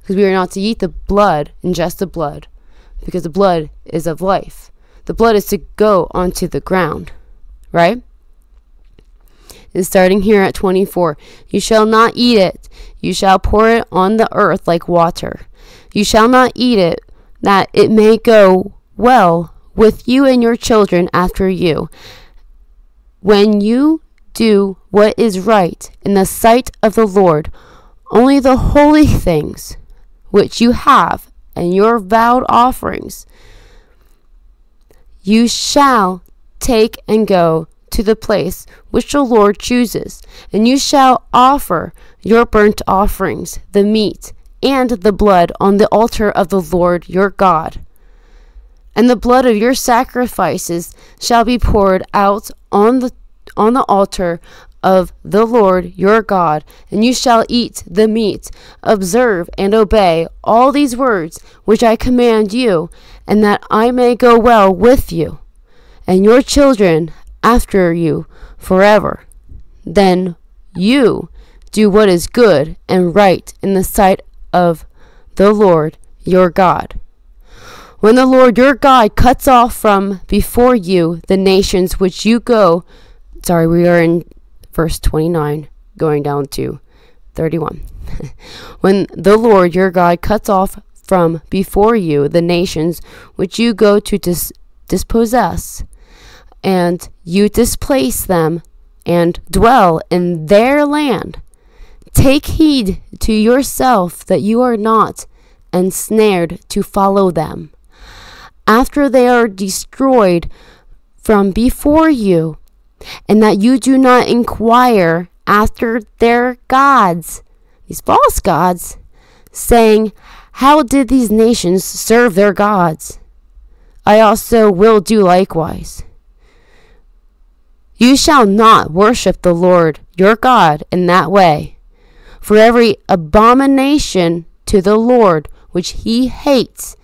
because we are not to eat the blood, ingest the blood, because the blood is of life. The blood is to go onto the ground, right? And starting here at 24, you shall not eat it, you shall pour it on the earth like water. You shall not eat it, that it may go well with you and your children after you, when you do what is right in the sight of the Lord. Only the holy things which you have and your vowed offerings you shall take and go to the place which the Lord chooses, and you shall offer your burnt offerings, the meat and the blood, on the altar of the Lord your God. And the blood of your sacrifices shall be poured out on the altar of the Lord your God, and you shall eat the meat. Observe and obey all these words which I command you, and that I may go well with you and your children after you forever. Then you do what is good and right in the sight of the Lord your God. When the Lord your God cuts off from before you the nations which you go, sorry, we are in verse 29 going down to 31. When the Lord your God cuts off from before you the nations which you go to dispossess, and you displace them and dwell in their land, take heed to yourself that you are not ensnared to follow them. After they are destroyed from before you, and that you do not inquire after their gods, these false gods, saying, how did these nations serve their gods? I also will do likewise. You shall not worship the Lord your God in that way, for every abomination to the Lord which he hates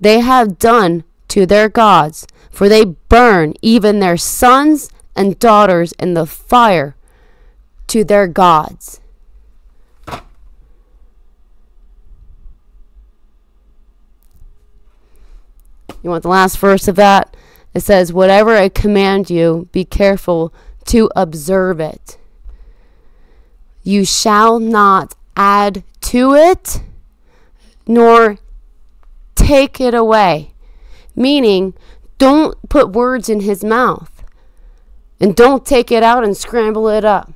they have done to their gods, for they burn even their sons and daughters in the fire to their gods. You want the last verse of that? It says, whatever I command you, be careful to observe it. You shall not add to it, nor take it away. Meaning, don't put words in his mouth, and don't take it out and scramble it up.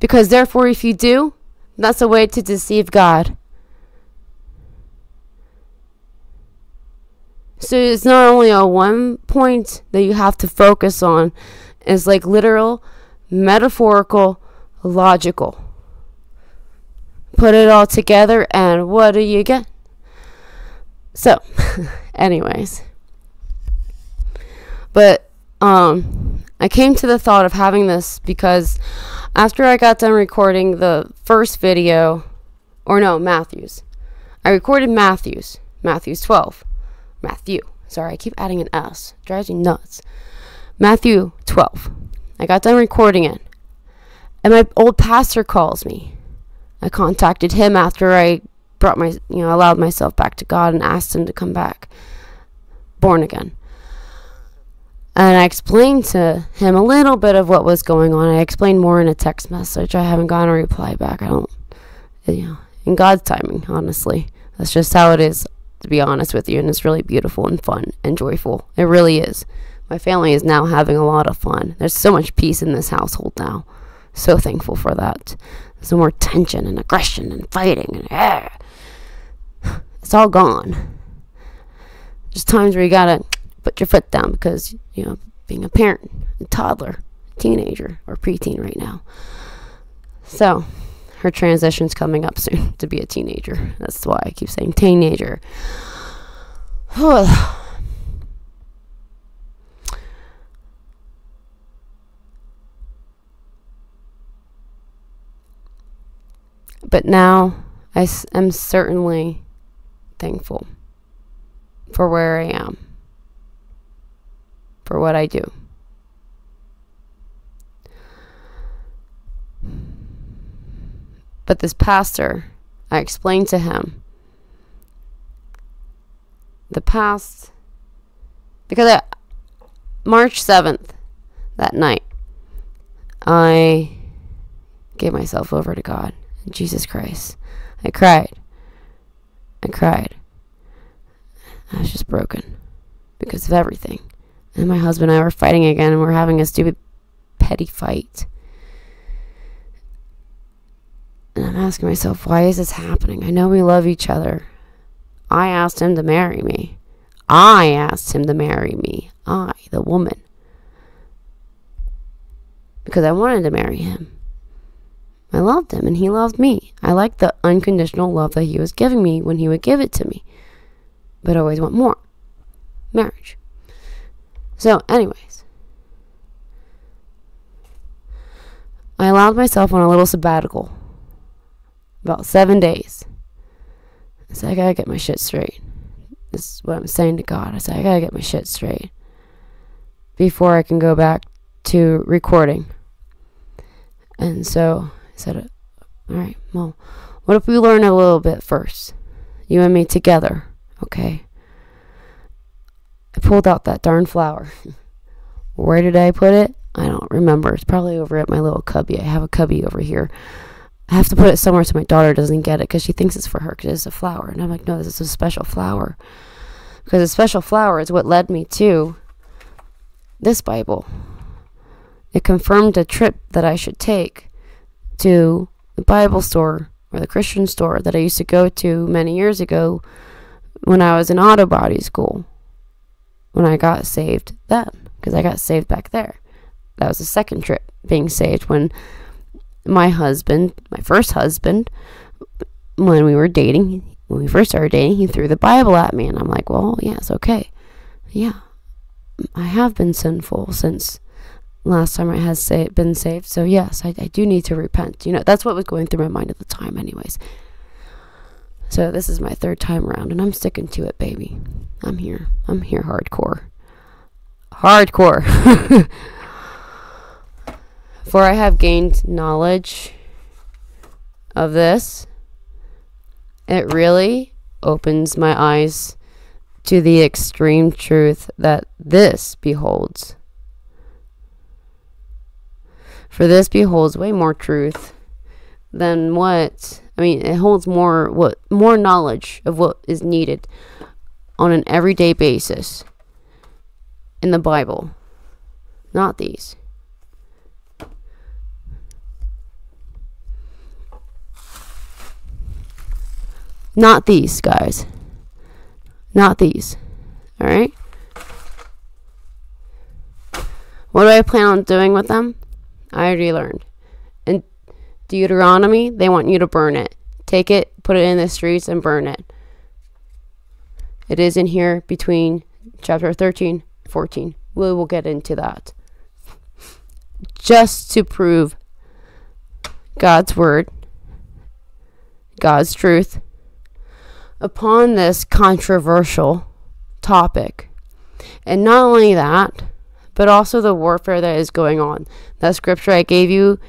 Because therefore, if you do, that's a way to deceive God. So it's not only a one point that you have to focus on. It's like literal, metaphorical, logical. Put it all together and what do you get? So, anyways. But I came to the thought of having this because after I got done recording the first video, or no, Matthew's. I recorded Matthew's, Matthew's 12. Matthew. Sorry, I keep adding an S. Drives me nuts. Matthew 12. I got done recording it, and my old pastor calls me. I contacted him after I brought my, allowed myself back to God and asked him to come back, born again. And I explained to him a little bit of what was going on. I explained more in a text message. I haven't gotten a reply back. I don't, in God's timing, honestly. That's just how it is, to be honest with you, and it's really beautiful and fun and joyful. It really is. My family is now having a lot of fun. There's so much peace in this household now. So thankful for that. There's no more tension and aggression and fighting and it's all gone. There's times where you gotta put your foot down because, being a parent, a toddler, a teenager, or preteen right now. So her transition's coming up soon to be a teenager. That's why I keep saying teenager. But now I am certainly thankful for where I am, for what I do. But this pastor, I explained to him the past, because March 7th, that night, I gave myself over to God, Jesus Christ. I cried. I was just broken because of everything. And my husband and I were fighting again, and we were having a stupid, petty fight. And I'm asking myself, why is this happening? I know we love each other. I asked him to marry me. I, the woman. Because I wanted to marry him. I loved him, and he loved me. I liked the unconditional love that he was giving me when he would give it to me. But I always want more. Marriage. So, anyways. I allowed myself on a little sabbatical. About 7 days. I said, I gotta get my shit straight. This is what I'm saying to God. I said, I gotta get my shit straight before I can go back to recording. And so I said, alright, well, what if we learn a little bit first? You and me together, okay? I pulled out that darn flower. Where did I put it? I don't remember. It's probably over at my little cubby. I have a cubby over here. I have to put it somewhere so my daughter doesn't get it, because she thinks it's for her because it's a flower. And I'm like, no, this is a special flower. Because a special flower is what led me to this Bible. It confirmed a trip that I should take to the Bible store or the Christian store that I used to go to many years ago when I was in auto body school. When I got saved then, because I got saved back there. That was the second trip, being saved when my husband, my first husband, when we were dating, when we first started dating, he threw the Bible at me, and I'm like, well, yes, okay. Yeah, I have been sinful since last time I had been saved, so yes, I do need to repent. You know, that's what was going through my mind at the time anyways. So this is my third time around, and I'm sticking to it, baby. I'm here. I'm here hardcore. Hardcore. For I have gained knowledge of this. It really opens my eyes to the extreme truth that this beholds. For this beholds way more truth than what, I mean, it holds more knowledge of what is needed on an everyday basis in the Bible. Not these. Not these, guys. Not these. Alright? What do I plan on doing with them? I already learned. In Deuteronomy, they want you to burn it. Take it, put it in the streets, and burn it. It is in here between chapter 13 and 14. We will get into that. Just to prove God's word, God's truth, upon this controversial topic. And not only that, but also the warfare that is going on. That scripture I gave you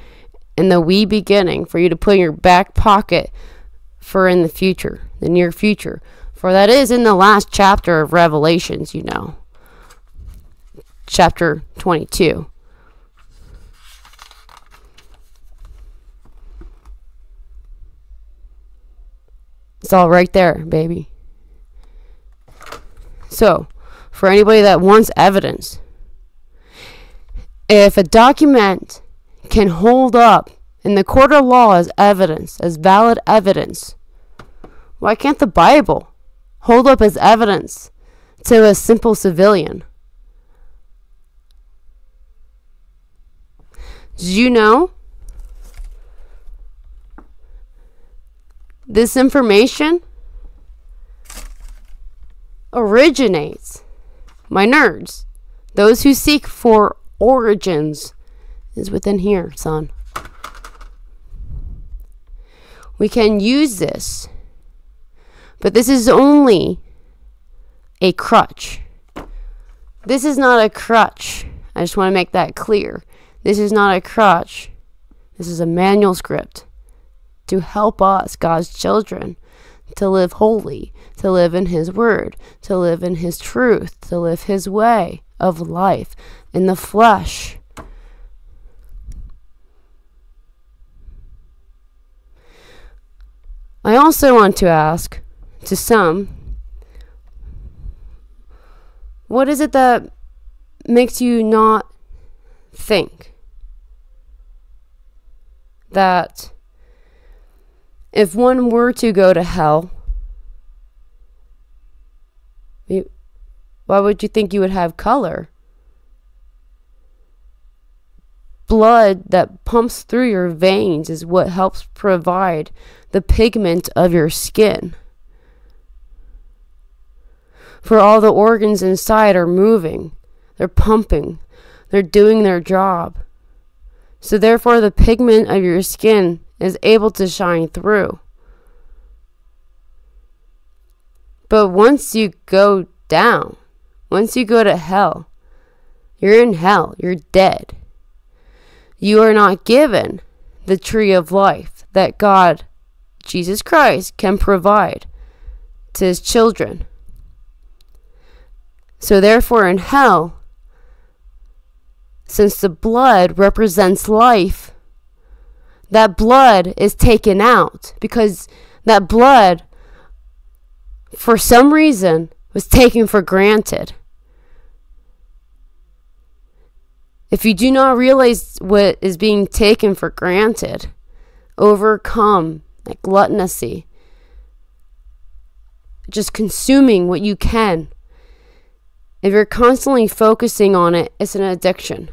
in the wee beginning for you to put in your back pocket for in the future, the near future. For that is in the last chapter of Revelations, you know. Chapter 22. It's all right there, baby. So, for anybody that wants evidence, if a document can hold up in the court of law as evidence, as valid evidence, why can't the Bible hold up as evidence to a simple civilian? Did you know This information originates, my nerds, those who seek for origins, is within here, son. We can use this, but this is only a crutch. This is not a crutch. I just want to make that clear. This is not a crutch. This is a manual script to help us, God's children, to live holy, to live in His Word, to live in His truth, to live His way of life in the flesh. I also want to ask to some, what is it that makes you not think that if one were to go to hell, why would you think you would have color? Blood that pumps through your veins is what helps provide the pigment of your skin. For all the organs inside are moving, they're pumping, they're doing their job. So therefore the pigment of your skin is able to shine through. But once you go down, once you go to hell, you're in hell, you're dead. You are not given the tree of life that God, Jesus Christ, can provide to His children. So therefore in hell, since the blood represents life, that blood is taken out because that blood, for some reason, was taken for granted. If you do not realize what is being taken for granted, overcome that gluttony, just consuming what you can. If you're constantly focusing on it, it's an addiction.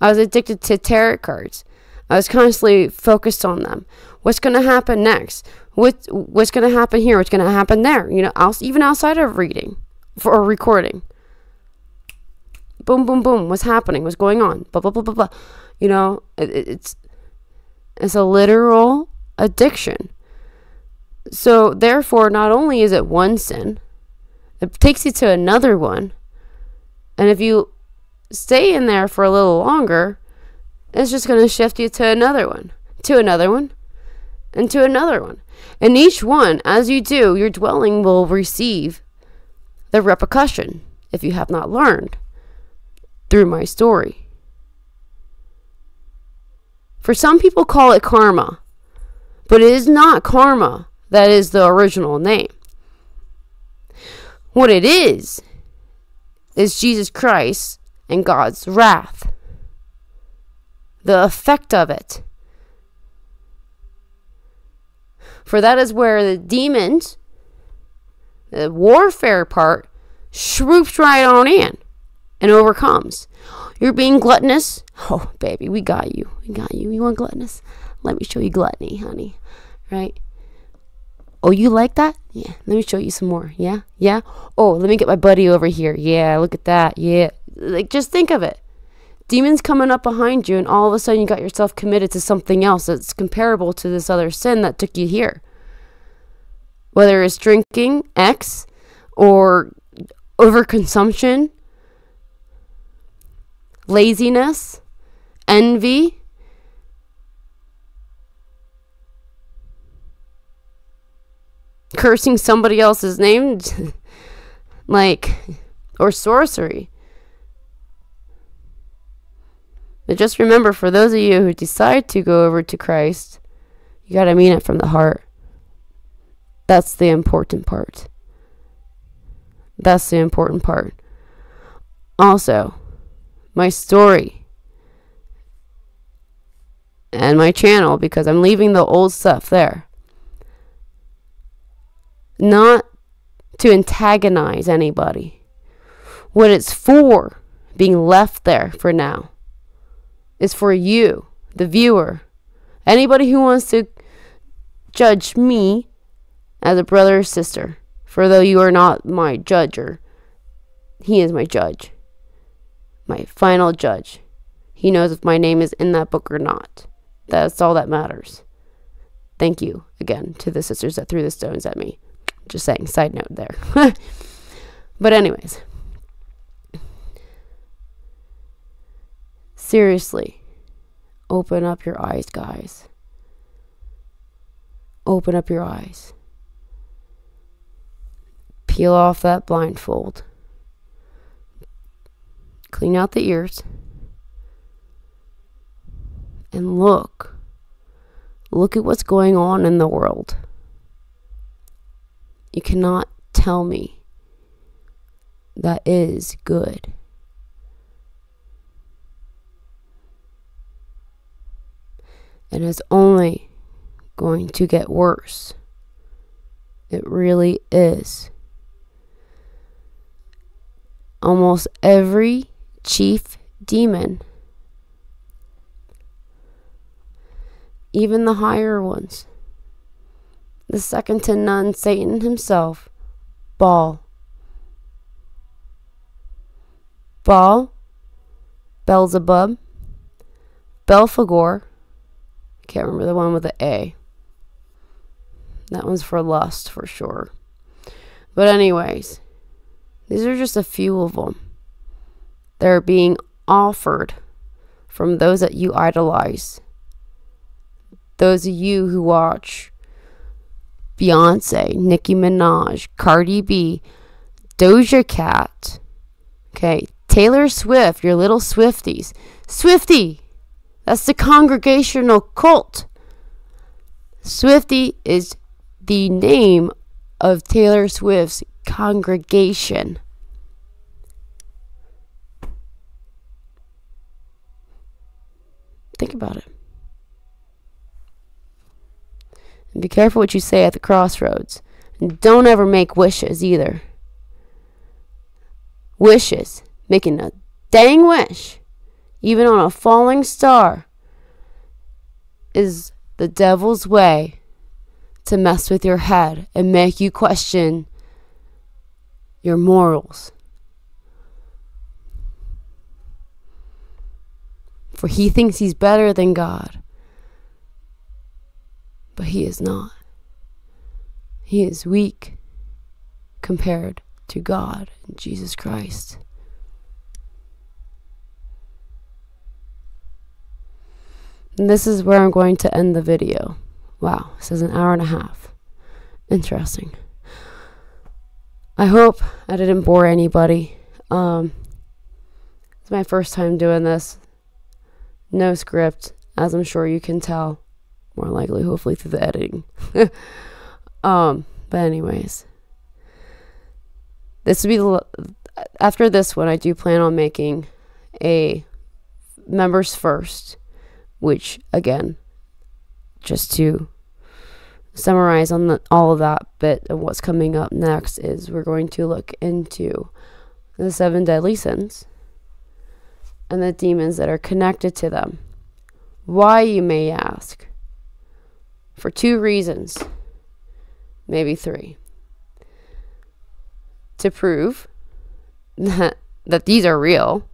I was addicted to tarot cards. I was constantly focused on them. What's going to happen next? What's going to happen here? What's going to happen there? You know, even outside of reading or recording. Boom, boom, boom. What's happening? What's going on? Blah, blah, blah, blah, blah. You know, it's a literal addiction. So, therefore, not only is it one sin, it takes you to another one. And if you stay in there for a little longer, it's just going to shift you to another one, to another one, and to another one. And each one, as you do, your dwelling will receive the repercussion if you have not learned through my story. For some people call it karma, but it is not karma that is the original name. What it is Jesus Christ and God's wrath. The effect of it. For that is where the demons, the warfare part, swoops right on in. And overcomes. You're being gluttonous. Oh, baby, we got you. We got you. You want gluttonous? Let me show you gluttony, honey. Right? Oh, you like that? Yeah. Let me show you some more. Yeah? Yeah? Oh, let me get my buddy over here. Yeah, look at that. Yeah. Like, just think of it. Demons coming up behind you, and all of a sudden you got yourself committed to something else that's comparable to this other sin that took you here. Whether it's drinking, X, or overconsumption, laziness, envy. Cursing somebody else's name. Like, or sorcery. But just remember, for those of you who decide to go over to Christ, you got to mean it from the heart. That's the important part. That's the important part. Also, my story and my channel, because I'm leaving the old stuff there, not to antagonize anybody. What it's for, being left there for now, is for you, the viewer, anybody who wants to judge me as a brother or sister. For though you are not my judger, he is my judge, my final judge. He knows if my name is in that book or not. That's all that matters. Thank you again to the sisters that threw the stones at me. Just saying, side note there. But anyways. Seriously. Open up your eyes, guys. Open up your eyes. Peel off that blindfold. Clean out the ears. And look. Look at what's going on in the world. You cannot tell me that is good. And it's only going to get worse. It really is. Almost every chief demon, even the higher ones, the second to none Satan himself, Baal, Beelzebub, Belphegor, can't remember the one with the A. That one's for lust for sure. But anyways, these are just a few of them. They're being offered from those that you idolize. Those of you who watch Beyonce, Nicki Minaj, Cardi B, Doja Cat, okay, Taylor Swift, your little Swifties. Swiftie! That's the congregational cult. Swiftie is the name of Taylor Swift's congregation. Think about it. And be careful what you say at the crossroads. And don't ever make wishes either. Wishes. Making a dang wish, even on a falling star, is the devil's way to mess with your head and make you question your morals. For he thinks he's better than God, but he is not. He is weak compared to God and Jesus Christ. And this is where I'm going to end the video. Wow, this is an hour and a half. Interesting. I hope I didn't bore anybody. It's my first time doing this. No script, as I'm sure you can tell. More likely, hopefully, through the editing. But anyways. This would be after this one, I do plan on making a members first. Which, again, just to summarize on all of that bit of what's coming up next is we're going to look into the 7 deadly sins and the demons that are connected to them. Why, you may ask? For 2 reasons, maybe 3. To prove that these are real.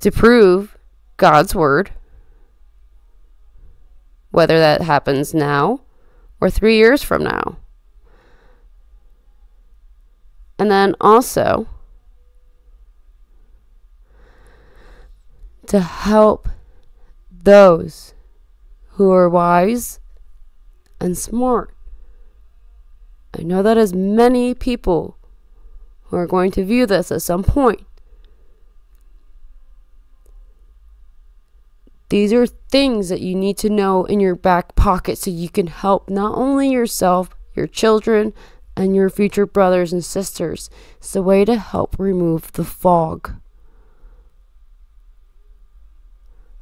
To prove God's word, whether that happens now or 3 years from now. And then also to help those who are wise and smart. I know that as many people who are going to view this at some point. These are things that you need to know in your back pocket so you can help not only yourself, your children, and your future brothers and sisters. It's a way to help remove the fog.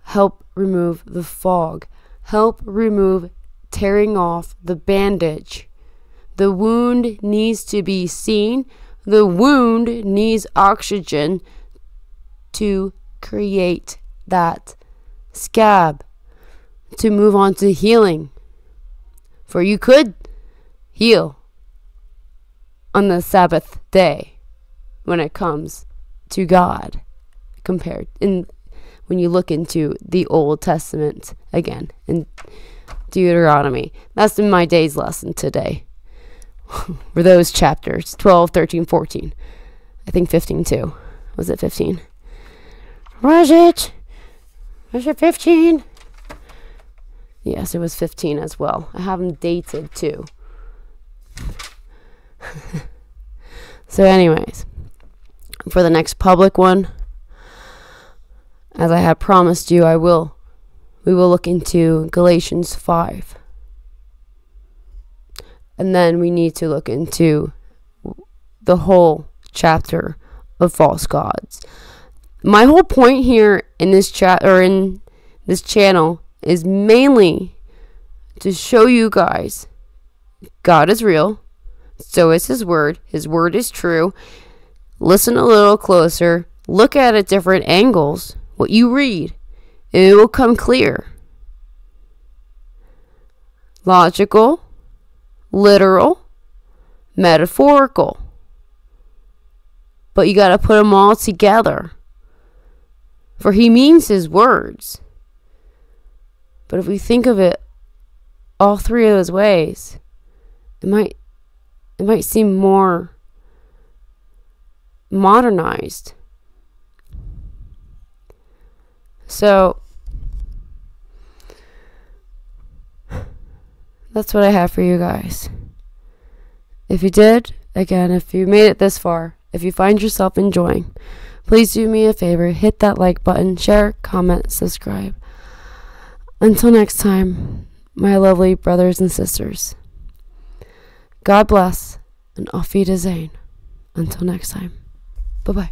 Help remove the fog. Help remove tearing off the bandage. The wound needs to be seen. The wound needs oxygen to create that scab. to move on to healing. For you could heal on the Sabbath day when it comes to God, compared in when you look into the Old Testament again in Deuteronomy. That's in my day's lesson today. Were those chapters 12, 13, 14. I think 15 too. Was it 15? Was it? Was it 15? Yes, it was 15 as well. I have them dated too. So anyways, for the next public one, as I have promised you, we will look into Galatians 5. And then we need to look into the whole chapter of false gods. My whole point here in this chat or in this channel is mainly to show you guys God is real, so is his word. His word is true. Listen a little closer, look at it different angles. What you read, it will come clear. Logical, literal, metaphorical. But you got to put them all together. For he means his words. But if we think of it all three of those ways, it might seem more modernized. So that's what I have for you guys. If you did, again, if you made it this far, if you find yourself enjoying, please do me a favor, hit that like button, share, comment, subscribe. Until next time, my lovely brothers and sisters, God bless and auf Wiedersehen. Until next time, bye-bye.